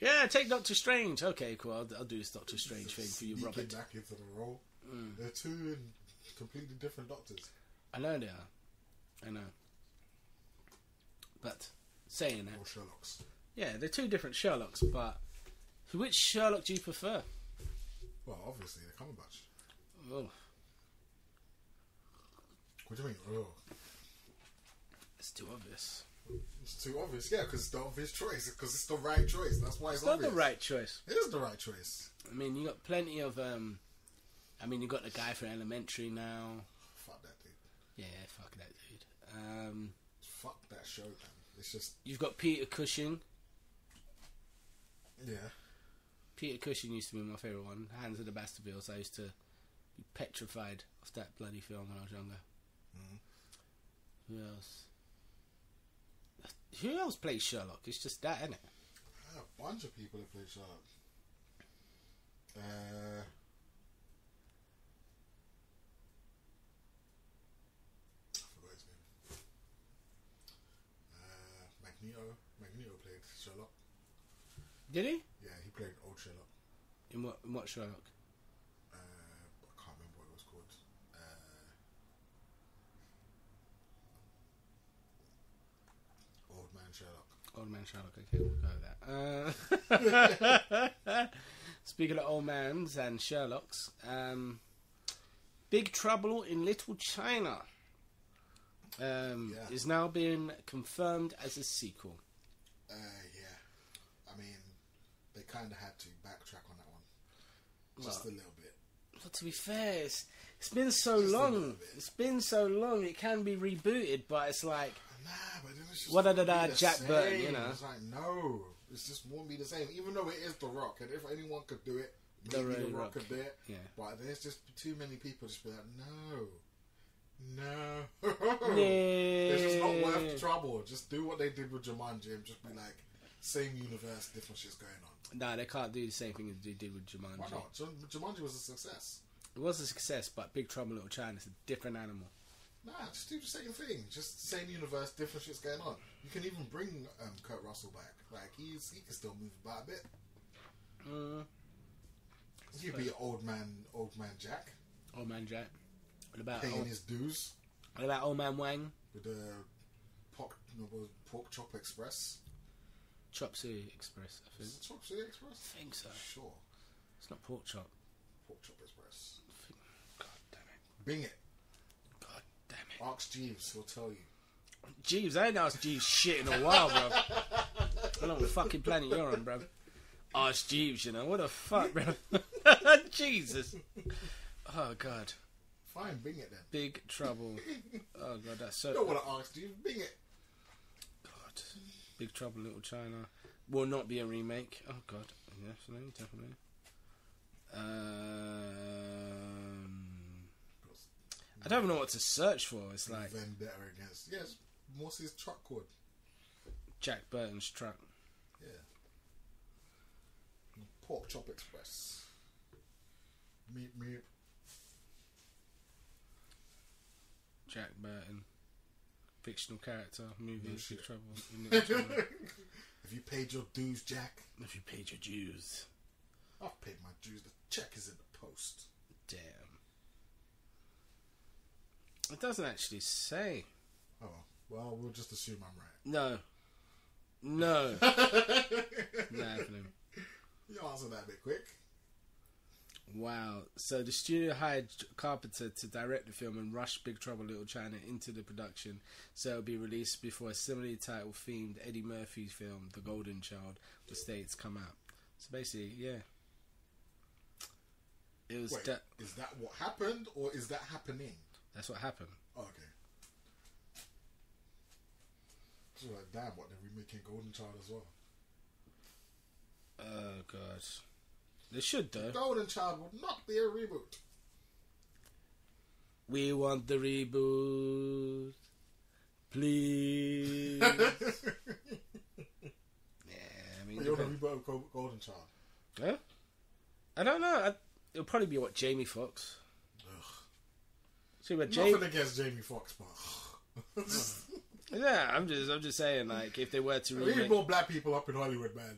Yeah, take Doctor Strange. Okay, cool. I'll, I'll do this Doctor Strange it's thing for you, Robert. Back into the role. Mm. They're two completely different doctors. I know they are. I know. But saying that, or Sherlock's. Yeah, they're two different Sherlocks, but which Sherlock do you prefer? Well, obviously the Cumberbatch. Oh. What do you mean? Oh. It's too obvious. It's too obvious, yeah, because it's the obvious choice. Because it's the right choice. That's why it's, it's obvious. It's not the right choice. It is the right choice. I mean, you got plenty of. Um, I mean, you got the guy from Elementary now. Fuck that dude. Yeah, fuck that dude. Um, fuck that show, man. It's just. You've got Peter Cushing. Yeah. Peter Cushing used to be my favourite one. Hands of the Baskervilles. I used to be petrified of that bloody film when I was younger. Mm-hmm. Who else? Who else plays Sherlock? It's just that, isn't it? A bunch of people that play Sherlock. Uh, I forgot his name. Uh, Magneto. Magneto played Sherlock. Did he? Yeah, he played old Sherlock. In what? In what Sherlock? Uh, I can't remember what it was called. Old Man Sherlock. Old Man Sherlock, okay, we'll go with that. Uh, speaking of old mans and Sherlocks, um, Big Trouble in Little China um, yeah. is now being confirmed as a sequel. Uh, yeah. I mean, they kind of had to backtrack on that one. Just well, a little bit. But to be fair, it's, it's been so Just long. It's been so long, it can be rebooted, but it's like... Nah, but then it's just what da, da, Jack same. Burton, you know. It's like, no, it's just won't be the same. Even though it is The Rock, and if anyone could do it, maybe The, the Rock, Rock could do it. Yeah. But there's just too many people just be like, no, no, no. It's just not worth the trouble. Just do what they did with Jumanji and just be like, same universe, different shit's going on. Nah, they can't do the same thing as they did with Jumanji. Why not? Jumanji was a success. It was a success, but Big Trouble in Little China is a different animal. Nah, just do the same thing. Just same universe, different shit's going on. You can even bring um, Kurt Russell back. Like, he's he can still move about a bit. Uh, He'd be old man, old man Jack. Old man Jack. What about paying old, his dues? What about old man Wang? With the pork, no, pork chop express. Chop suey express, I think. Is it chop suey express? I think so. Sure. It's not pork chop. Pork chop express. God damn it. Bing it. Ask Jeeves, he'll tell you. Jeeves, I ain't asked Jeeves shit in a while, bro. I don't know what fucking planet you're on, bro. Ask Jeeves, you know. What the fuck, bro? Jesus. Oh, God. Fine, bing it then. Big Trouble. Oh, God, that's so... You don't want to ask Jeeves, bing it. God. Big Trouble in Little China. Will not be a remake. Oh, God. Definitely, definitely. Um... I don't even know what to search for. It's like Vendetta against yes. What's his truck called? Jack Burton's truck. Yeah. Pork Chop Express. Meep meep. Jack Burton, fictional character, movie. No shit. Trouble. Have you paid your dues, Jack? Have you paid your dues? I've paid my dues. The check is in the post. Damn. It doesn't actually say. Oh, well, we'll just assume I'm right. No. No. Not happening. You answered that a bit quick. Wow. So the studio hired Carpenter to direct the film and rush Big Trouble Little China into the production, so it'll be released before a similarly titled themed Eddie Murphy film, The Golden Child, the States come out. So basically, yeah. It was Wait, that is that what happened or is that happening? That's what happened. Oh, okay. So like, damn, what, they're remaking Golden Child as well? Oh, God. They should, though. The Golden Child would not be a reboot. We want the reboot. Please. Yeah, I mean... But you want the reboot of Golden Child? Huh? I don't know. I, it'll probably be, what, Jamie Foxx? See, but Jamie... Nothing against Jamie Foxx, but yeah, I'm just, I'm just saying, like, if they were to remake... We need more black people up in Hollywood, man.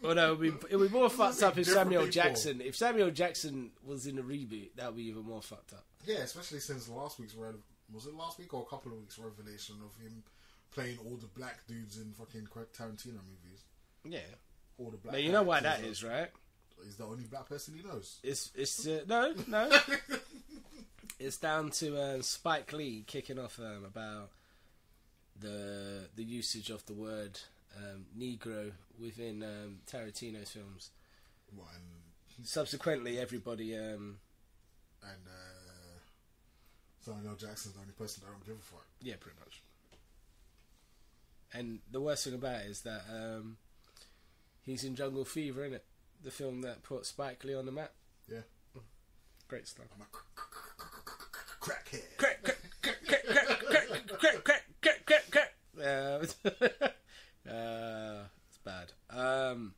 Well, no, it would be, be more fucked up if Samuel people. Jackson, if Samuel Jackson was in a reboot, that would be even more fucked up. Yeah, especially since last week's, was it last week or a couple of weeks, revelation of him playing all the black dudes in fucking Tarantino movies. Yeah. All the black. But you know why that is, right? He's the only black person he knows. It's it's uh, no no. It's down to uh, Spike Lee kicking off um, about the the usage of the word um, Negro within um, Tarantino's films. What, and subsequently, everybody um, and uh, Samuel L. Jackson's the only person that I don't give a fuck. Yeah, pretty much. And the worst thing about it is that um, he's in Jungle Fever, isn't it? The film that put Spike Lee on the map. Yeah. Great stuff. I'm a cr cr cr cr cr crackhead. Crack, crack, crack, crack, crack, crack, crack, crack, crack, crack. Uh, uh, it's bad. Um,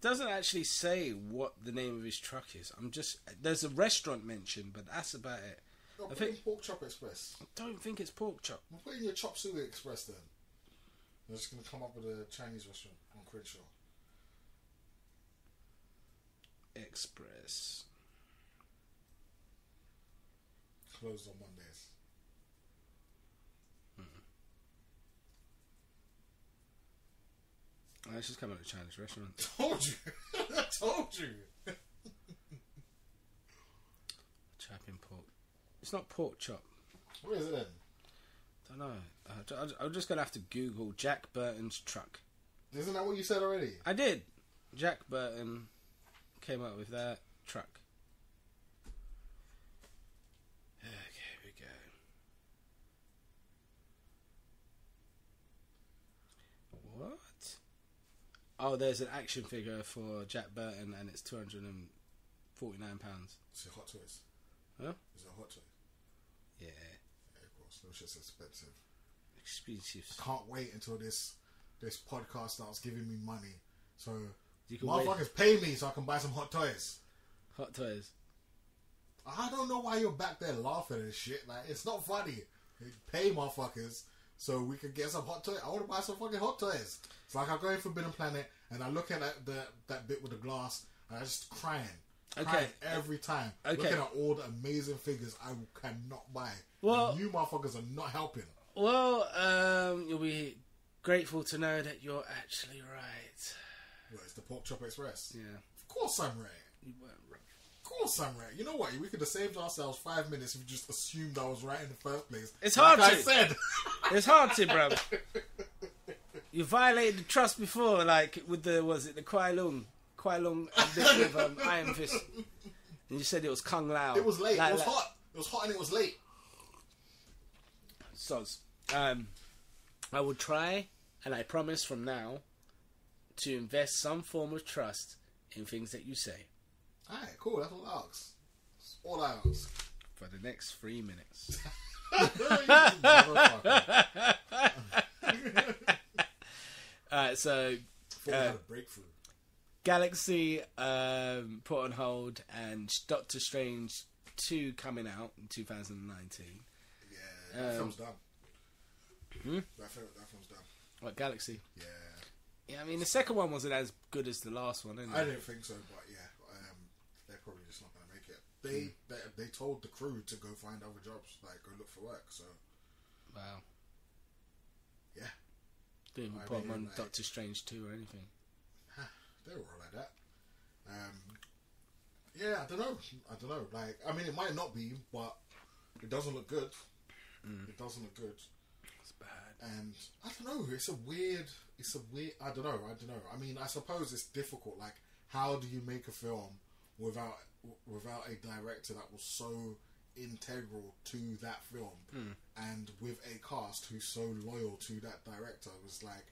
doesn't actually say what the name of his truck is. I'm just... There's a restaurant mentioned, but that's about it. No, I think Pork Chop Express. I don't think it's Pork Chop. I'm putting your Chop Suey Express then. I'm just going to come up with a Chinese restaurant. I'm pretty sure. Express closed on Mondays. Mm-hmm. I just come out of a Chinese restaurant. Told you. I told you. Chop in pork. It's not pork chop. What is it then? I don't know. I'm just gonna have to Google Jack Burton's truck. Isn't that what you said already? I did. Jack Burton came up with that truck. Okay, we go. What? Oh, there's an action figure for Jack Burton, and it's two hundred and forty-nine pounds. It's a Hot Toys. Huh? Is it a Hot Toy? Yeah. Yeah, of course. That shit's expensive. Expensive. I can't wait until this this podcast starts giving me money. So. Motherfuckers pay me so I can buy some hot toys. Hot toys. I don't know why you're back there laughing and shit. Like, it's not funny. Pay motherfuckers so we can get some hot toys. I want to buy some fucking hot toys. It's like I go in Forbidden Planet and I look at that the, that bit with the glass and I just crying. Okay. Crying every time. Okay. Looking at all the amazing figures I cannot buy. Well, you motherfuckers are not helping. Well, um, you'll be grateful to know that you're actually right. Well, it's the Pork Chop Express. Yeah. Of course I'm right. You weren't right. Of course I'm right. You know what? We could have saved ourselves five minutes if we just assumed I was right in the first place. It's hard like to. I said. It's hard to, bro. You violated the trust before, like, with the, was it the Kwai Lung? Kwai Lung edition of um, Iron Fist. And you said it was Kung Lao. It was late. Like, it was like, hot. It was hot and it was late. So, um, I will try, and I promise from now, to invest some form of trust in things that you say. Alright, cool. That's all I ask. That's all I ask. For the next three minutes. Alright, so... Before uh, we had a breakthrough. Galaxy um, put on hold and Doctor Strange two coming out in two thousand nineteen. Yeah, that um, film's done. Hmm? That, film, that film's done. What, Galaxy? Yeah. Yeah, I mean, the second one wasn't as good as the last one, didn't it? I didn't think so, but yeah, um, they're probably just not going to make it. They, mm. they they told the crew to go find other jobs, like, go look for work, so... Wow. Yeah. They didn't report on like, Doctor Strange two or anything. They were all like that. Um, yeah, I don't know. I don't know. Like, I mean, it might not be, but it doesn't look good. Mm. It doesn't look good. It's bad. And, I don't know, it's a weird... It's a weird... I don't know. I don't know. I mean, I suppose it's difficult. Like, how do you make a film without without a director that was so integral to that film mm. and with a cast who's so loyal to that director? It was like,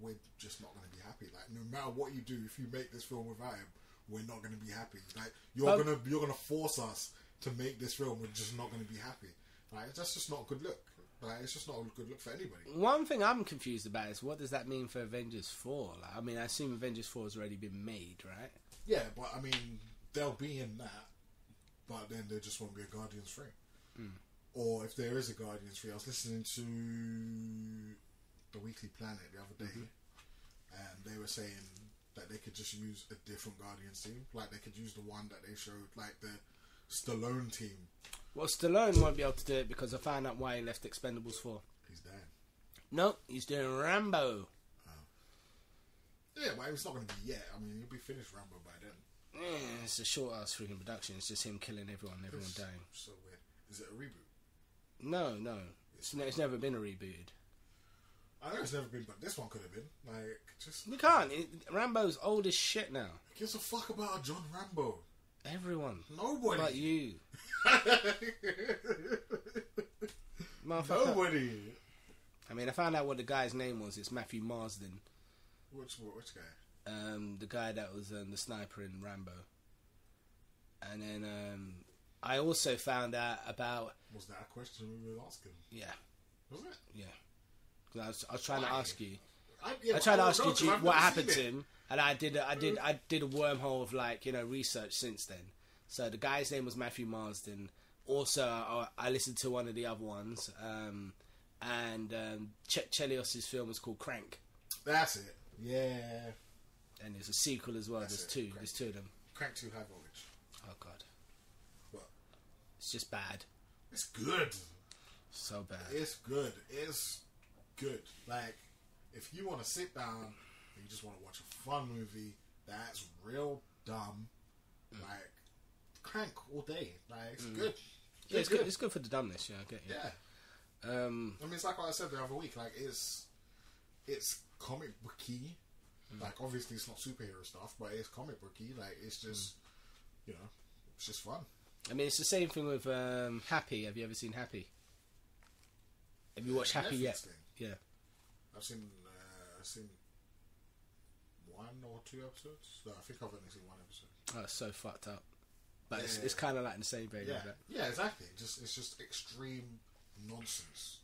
we're just not going to be happy. Like, no matter what you do, if you make this film without him, we're not going to be happy. Like, you're um, gonna you're gonna force us to make this film. We're just not going to be happy. Like, that's just not a good look. Like, it's just not a good look for anybody. One thing I'm confused about is what does that mean for Avengers four? Like, I mean, I assume Avengers four has already been made, right? Yeah, but I mean, they'll be in that, but then there just won't be a Guardians three. Mm. Or if there is a Guardians three, I was listening to The Weekly Planet the other day, mm-hmm. and they were saying that they could just use a different Guardians team. Like, they could use the one that they showed, like the Stallone team. Well, Stallone won't be able to do it because I found out why he left Expendables four. He's dead. No, he's doing Rambo. Oh. Yeah, well, it's not going to be yet. I mean, you'll be finished Rambo by then. Yeah, it's a short-ass freaking production. It's just him killing everyone and everyone dying. So weird. Is it a reboot? No, no. It's, it's never been a rebooted. I know it's never been, but this one could have been. Like, just... You can't. It, Rambo's old as shit now. Who gives a fuck about a John Rambo? Everyone. Nobody. But you. Nobody. I mean, I found out what the guy's name was. It's Matthew Marsden. Which, which guy? Um, the guy that was um, the sniper in Rambo. And then um, I also found out about... Was that a question we were asking? Yeah. Was it? Yeah. I was, I was trying Why? to ask you. I, yeah, I tried I to ask know, you what happened to him, and I did. A, I did. I did a wormhole of like you know research since then. So the guy's name was Matthew Marsden. Also, I, I listened to one of the other ones, um, and um, Chet Chelios's film was called Crank. That's it. Yeah. And there's a sequel as well. That's there's it. two. Crank. There's two of them. Crank Two: High Voltage. Oh God. What? It's just bad. It's good. So bad. It's good. It's. Good. Like, if you want to sit down and you just want to watch a fun movie that's real dumb, mm. like, Crank all day. Like, it's mm. good. Yeah, it's, it's good. good. It's good for the dumbness, yeah, I get you. Yeah. Um, I mean, it's like what I said the other week. Like, it's, it's comic booky. Mm. Like, obviously, it's not superhero stuff, but it's comic booky. Like, it's just, mm. you know, it's just fun. I mean, it's the same thing with um, Happy. Have you ever seen Happy? Have you yeah, watched Happy yet? Thing. Yeah, I've seen uh, I've seen one or two episodes. No, I think I've only seen one episode. Oh, it's so fucked up, but yeah, it's, it's kind of like in the same vein. Yeah, yeah, exactly. Just it's just extreme nonsense.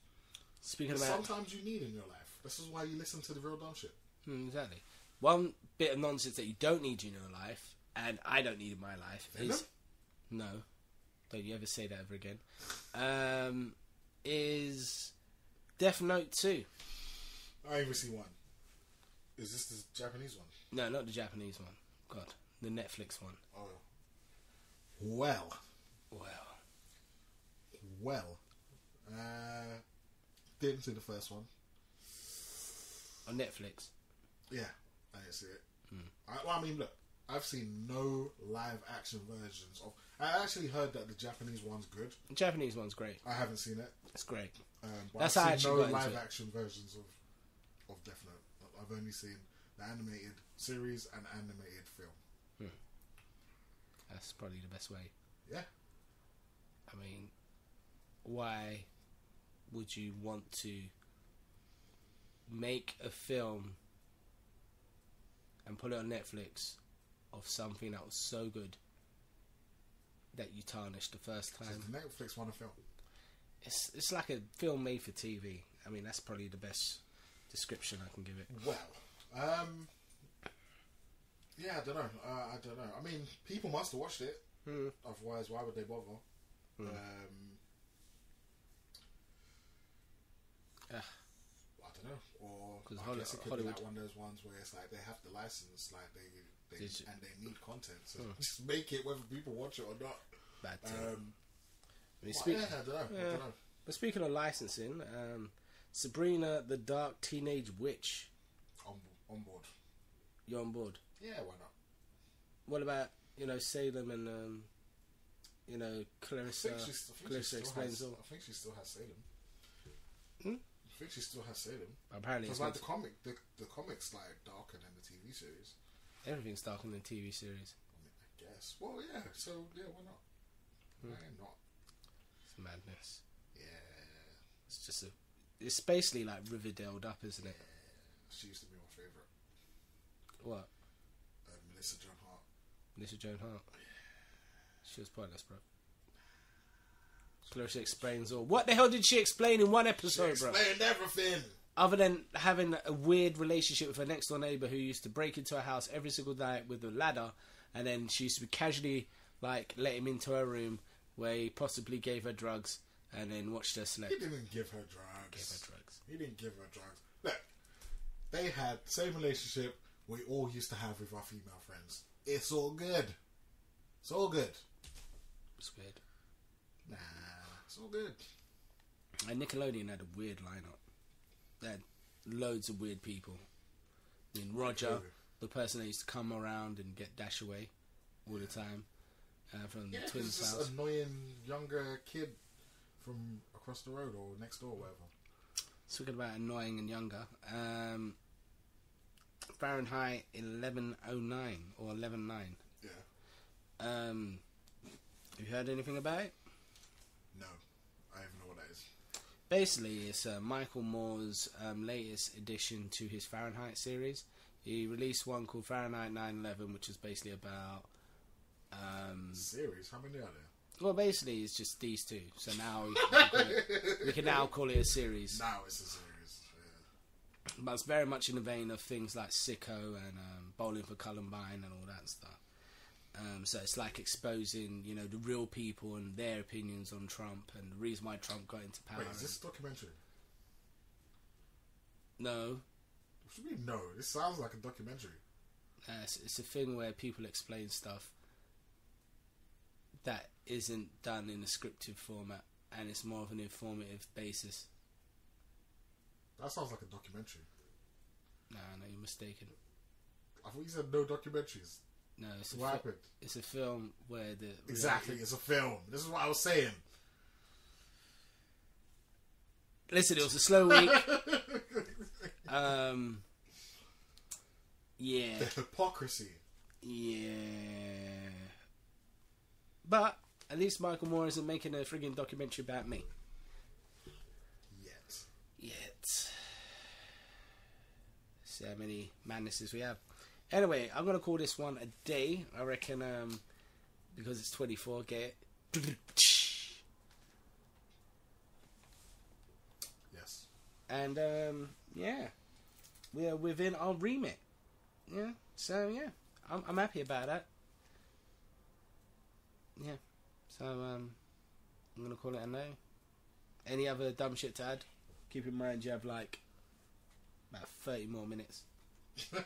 Speaking about sometimes you need in your life. This is why you listen to the Real Dumb Shit. Hmm, exactly. One bit of nonsense that you don't need in your life, and I don't need in my life. Venom? Is no, don't you ever say that ever again. Um, is Death Note two. I only see one. Is this the Japanese one? No, not the Japanese one. God, the Netflix one. Oh. Well. Well. Well. Uh, didn't see the first one. On Netflix? Yeah, I didn't see it. Hmm. I, well, I mean, look, I've seen no live action versions of... I actually heard that the Japanese one's good. The Japanese one's great. I haven't seen it. It's great. Um, but That's I've seen no live it. action versions of, of Death Note. I've only seen the animated series and animated film. Hmm. That's probably the best way. Yeah. I mean, why would you want to make a film and put it on Netflix of something that was so good that you tarnished the first time? So the Netflix one a film. It's it's like a film made for T V. I mean, that's probably the best description I can give it. Well, um, yeah, I don't know. Uh, I don't know. I mean, people must have watched it. Mm. Otherwise, why would they bother? Mm. Um, uh, I don't know. Or I Hollywood, guess it could Hollywood. be like one of those ones where it's like they have the license, like they, they and they need content, so mm. just make it whether people watch it or not. Bad thing. Um, I mean, well, speak, yeah, I don't know, yeah. I don't know. But speaking of licensing, um, Sabrina the Dark Teenage Witch. On, on board. You're on board? Yeah, why not? What about, you know, Salem and, um, you know, Clarissa, I think she's, I think Clarissa Explains has, All? I think she still has Salem. Hmm? I think she still has Salem. Apparently it's like the comic, the, the comic's like darker than the T V series. Everything's darker than the T V series. I mean, I guess. Well, yeah, so, yeah, why not? Hmm. Why not? Madness. Yeah. It's just a... It's basically like Riverdale'd up, isn't it? Yeah. She used to be my favourite. What? Uh, Melissa Joan Hart. Melissa Joan Hart? Yeah. She was pointless, bro. She Clarissa explains all. What the hell did she explain in one episode, she bro? explained everything! Other than having a weird relationship with her next door neighbour who used to break into her house every single night with a ladder, and then she used to be casually, like, let him into her room where he possibly gave her drugs and then watched her snap. He didn't give her drugs. He gave her drugs. He didn't give her drugs. Look, they had the same relationship we all used to have with our female friends. It's all good. It's all good. It's weird. Nah, it's all good. And Nickelodeon had a weird lineup. They had loads of weird people. I mean, Roger, the person that used to come around and get Dashaway all the time uh, from yeah, the twins' house. This annoying younger kid from across the road or next door, or whatever. Talking about annoying and younger. Um, Fahrenheit eleven oh nine or eleven nine. Yeah. Um, have you heard anything about it? No, I don't know what that is. Basically, it's uh, Michael Moore's um, latest addition to his Fahrenheit series. He released one called Fahrenheit nine eleven, which is basically about... Um, series? How many are there? Well, basically, it's just these two. So now we can, call it, we can now call it a series. Now it's a series, yeah. But it's very much in the vein of things like Sicko and um, Bowling for Columbine and all that stuff. Um, so it's like exposing, you know, the real people and their opinions on Trump and the reason why Trump got into power. Wait, is this a documentary? No. What do you mean no? This sounds like a documentary. Uh, it's, it's a thing where people explain stuff that isn't done in a scripted format, and it's more of an informative basis. That sounds like a documentary. Nah, no, you're mistaken. I thought you said no documentaries. No, it's a, fi it's a film where the... Exactly, it's a film. This is what I was saying. Listen, it was a slow week. um, yeah. The hypocrisy. Yeah. But at least Michael Moore isn't making a friggin' documentary about me. Yet. Yet. See how many madnesses we have. Anyway, I'm going to call this one a day, I reckon, um, because it's twenty-four, get it? Yes. And, um, yeah, we are within our remit. Yeah, so, yeah, I'm, I'm happy about that. Yeah, so, um, I'm going to call it a no. Any other dumb shit to add? Keep in mind you have, like, about thirty more minutes. No.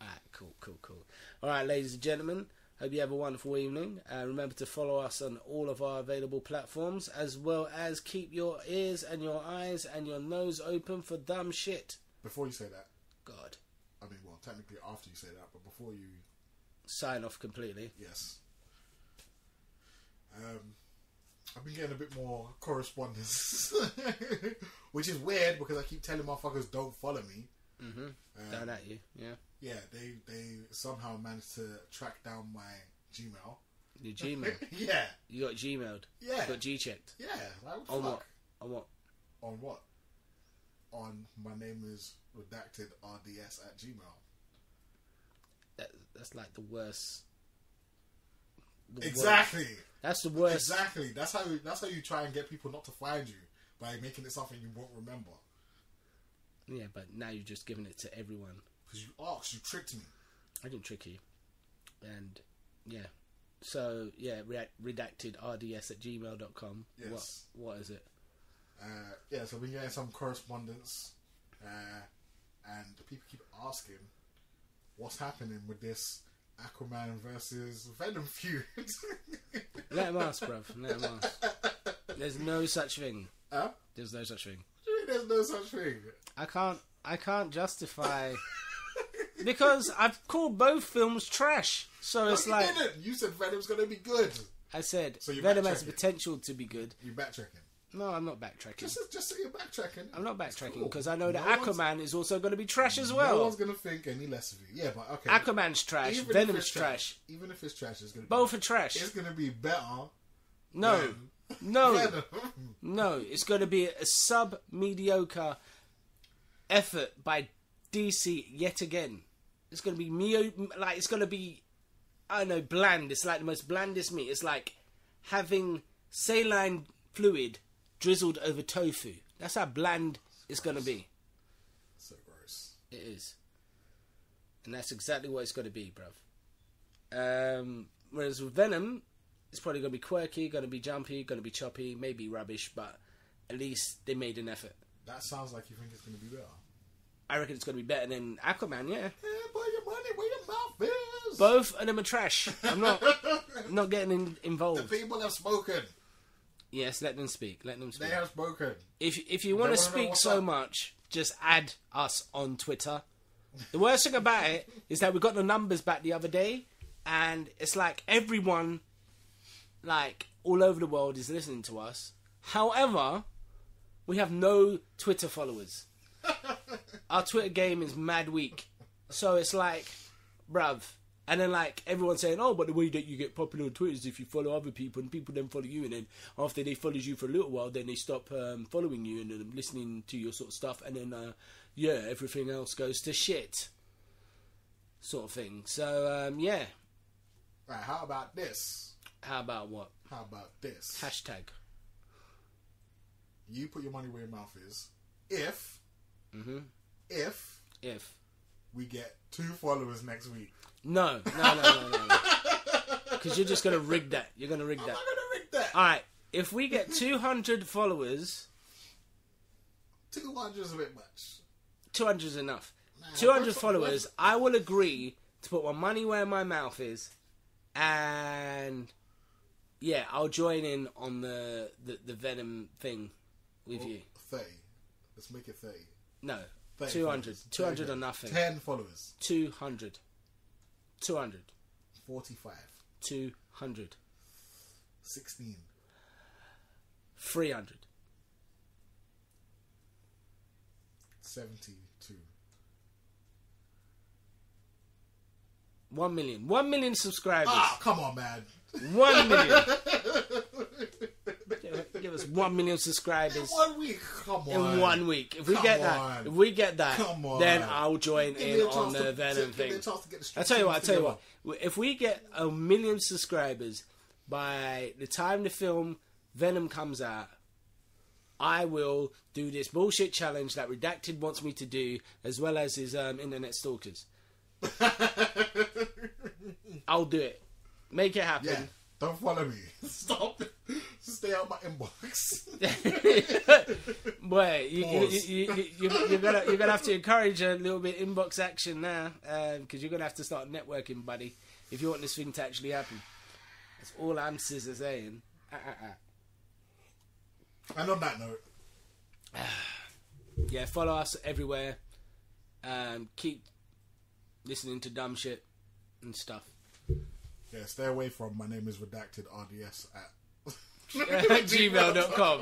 Alright, cool, cool, cool. Alright, ladies and gentlemen, hope you have a wonderful evening. Uh, remember to follow us on all of our available platforms, as well as keep your ears and your eyes and your nose open for dumb shit. Before you say that. God. I mean, well, technically after you say that, but before you... sign off completely. Yes. Um... I've been getting a bit more correspondence, which is weird because I keep telling motherfuckers don't follow me. Mm-hmm. Um, don't at you, yeah. Yeah, they they somehow managed to track down my Gmail. Your Gmail? Yeah. You got Gmailed? Yeah. You got G-checked? Yeah. Like, what the on fuck? What? On what? On what? On my name is redacted R D S at Gmail. That, that's like the worst... The exactly. Worst. That's the worst. Exactly. That's how. That's how you try and get people not to find you, by making it something you won't remember. Yeah, but now you've just given it to everyone. Because you asked, you tricked me. I didn't trick you. And yeah, so yeah, redacted R D S at gmail dot com. Yes. What, what is it? Uh, yeah. So we get some correspondence, uh, and the people keep asking, "What's happening with this Aquaman versus Venom feud?" Let him ask, bruv. Let him ask. There's no such thing. Huh? There's no such thing. What do you mean there's no such thing? I can't. I can't justify because I've called both films trash. So no, it's you like didn't. You said Venom's gonna be good. I said so Venom has the potential to be good. You backtracking? No, I'm not backtracking. Just, just say you're backtracking. I'm not backtracking because cool. I know no that Aquaman is also going to be trash as well. No one's going to think any less of you. Yeah, but okay. Aquaman's trash. Even Venom's trash. trash. Even if it's trash, it's going to be... Both are trash. It's going to be better. No. Than no. Venom. No. It's going to be a sub-mediocre effort by D C yet again. It's going to be... Meo like, it's going to be... I don't know, bland. It's like the most blandest meat. It's like having saline fluid drizzled over tofu. That's how bland it's going to be. So gross. It is. And that's exactly what it's going to be, bruv. Um, whereas with Venom, it's probably going to be quirky, going to be jumpy, going to be choppy, maybe rubbish, but at least they made an effort. That sounds like you think it's going to be better. I reckon it's going to be better than Aquaman, yeah. Yeah, put your money where your mouth is. Both of them are trash. I'm not, I'm not getting in, involved. The people have spoken. Yes, let them speak. Let them speak. They have spoken. If if you want to speak so up. much, just add us on Twitter. The worst thing about it is that we got the numbers back the other day, and it's like everyone, like all over the world, is listening to us. However, we have no Twitter followers. Our Twitter game is mad weak. So it's like, bruv. And then, like, everyone's saying, oh, but the way that you get popular on Twitter is if you follow other people, and people then follow you, and then after they follow you for a little while, then they stop um, following you and then listening to your sort of stuff, and then, uh, yeah, everything else goes to shit. Sort of thing. So, um, yeah. Right, how about this? How about what? How about this? Hashtag. You put your money where your mouth is. If, mm-hmm. if, if we get two followers next week. No, no, no, no, no. Because you're just going to rig that. You're going to rig that. I'm not going to rig that. All right. If we get two hundred followers... two hundred is a bit much. two hundred is enough. Nah, two hundred followers, what? I will agree to put my money where my mouth is. And, yeah, I'll join in on the, the, the Venom thing with well, you. thirty. Let's make it thirty. No, thirty two hundred. Followers. two hundred or nothing. ten followers. two hundred. two hundred. forty-five. two hundred. sixteen. three hundred. seventy-two. one million. one million subscribers. Ah, oh, come on, man. one million. Give us one million subscribers. In one week. Come on. In one week. If we come get on. that, if we get that, then I'll join give in on the to, Venom to, thing. I tell you what, I tell you what. If we get a million subscribers by the time the film Venom comes out, I will do this bullshit challenge that Redacted wants me to do, as well as his um, internet stalkers. I'll do it. Make it happen. Yeah. Don't follow me. Stop. Stay out of my inbox. Boy, you, you, you, you, you, you're gonna you're gonna have to encourage a little bit inbox action now, because um, you're gonna have to start networking, buddy, if you want this thing to actually happen. That's all I'm scissor saying. Uh, uh, uh. And on that note, yeah, follow us everywhere. Um, keep listening to dumb shit and stuff. Yeah, stay away from my name is redacted R D S at gmail dot com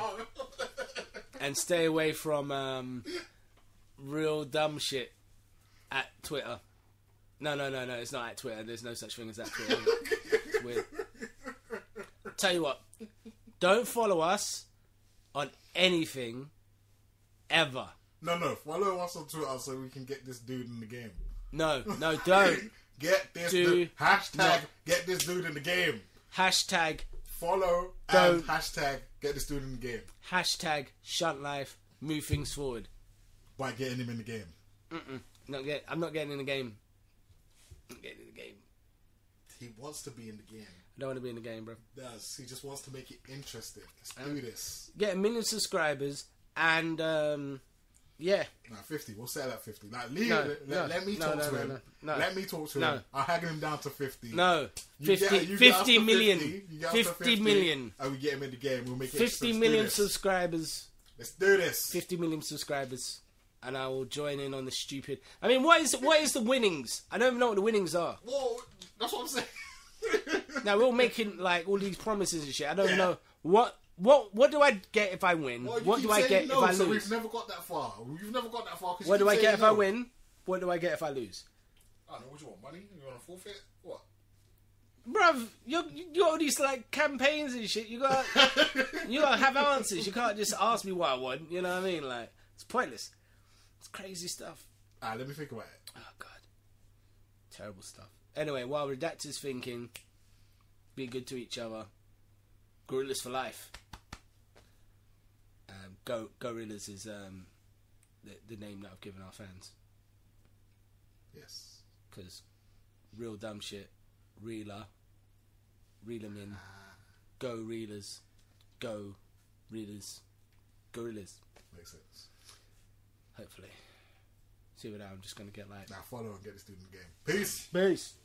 and stay away from um, real dumb shit at Twitter. No, no, no, no, it's not at Twitter. There's no such thing as that Twitter. It's weird. Tell you what, don't follow us on anything ever. No, no, follow us on Twitter so we can get this dude in the game. No, no, don't. Get this Do dude. Hashtag not. Get this dude in the game. Hashtag follow and hashtag get this dude in the game. Hashtag shunt life. Move things forward. By getting him in the game. Mm-mm. Not get. I'm not getting in the game. I'm getting in the game. He wants to be in the game. I don't want to be in the game, bro. He does. He just wants to make it interesting. Let's um, do this. Get a million subscribers and um. Yeah. No, fifty. We'll settle at fifty. Like, leave no, it. No, let me talk no, no, to him. No, no, no. Let me talk to no. him. I'll haggle him down to fifty. No. fifty, get, fifty million. fifty, fifty million. And we get him in the game. We'll make it fifty million subscribers. Let's do this. fifty million subscribers. And I will join in on the stupid... I mean, what is what is the winnings? I don't even know what the winnings are. Well, that's what I'm saying. Now, we're all making, like, all these promises and shit. I don't yeah. know what... What what do I get if I win? Well, what do I get no, if I lose? So we've never got that far. We've never got that far. What do I get if no. I win? What do I get if I lose? I don't know. What do you want? Money? You want a forfeit? What? Bruv, you you got all these like campaigns and shit. You got you gotta have answers. You can't just ask me what I want. You know what I mean? Like it's pointless. It's crazy stuff. Ah, right, let me think about it. Oh god, terrible stuff. Anyway, while Redacted's thinking, be good to each other. Gorillas for life. Um, Go Gorillas is um, the, the name that I've given our fans. Yes. Because real dumb shit, reeler, reel them in, go reelers, go reelers, gorillas. Makes sense. Hopefully. See what I'm just going to get like. Now follow and get this dude in the game. Peace. Peace.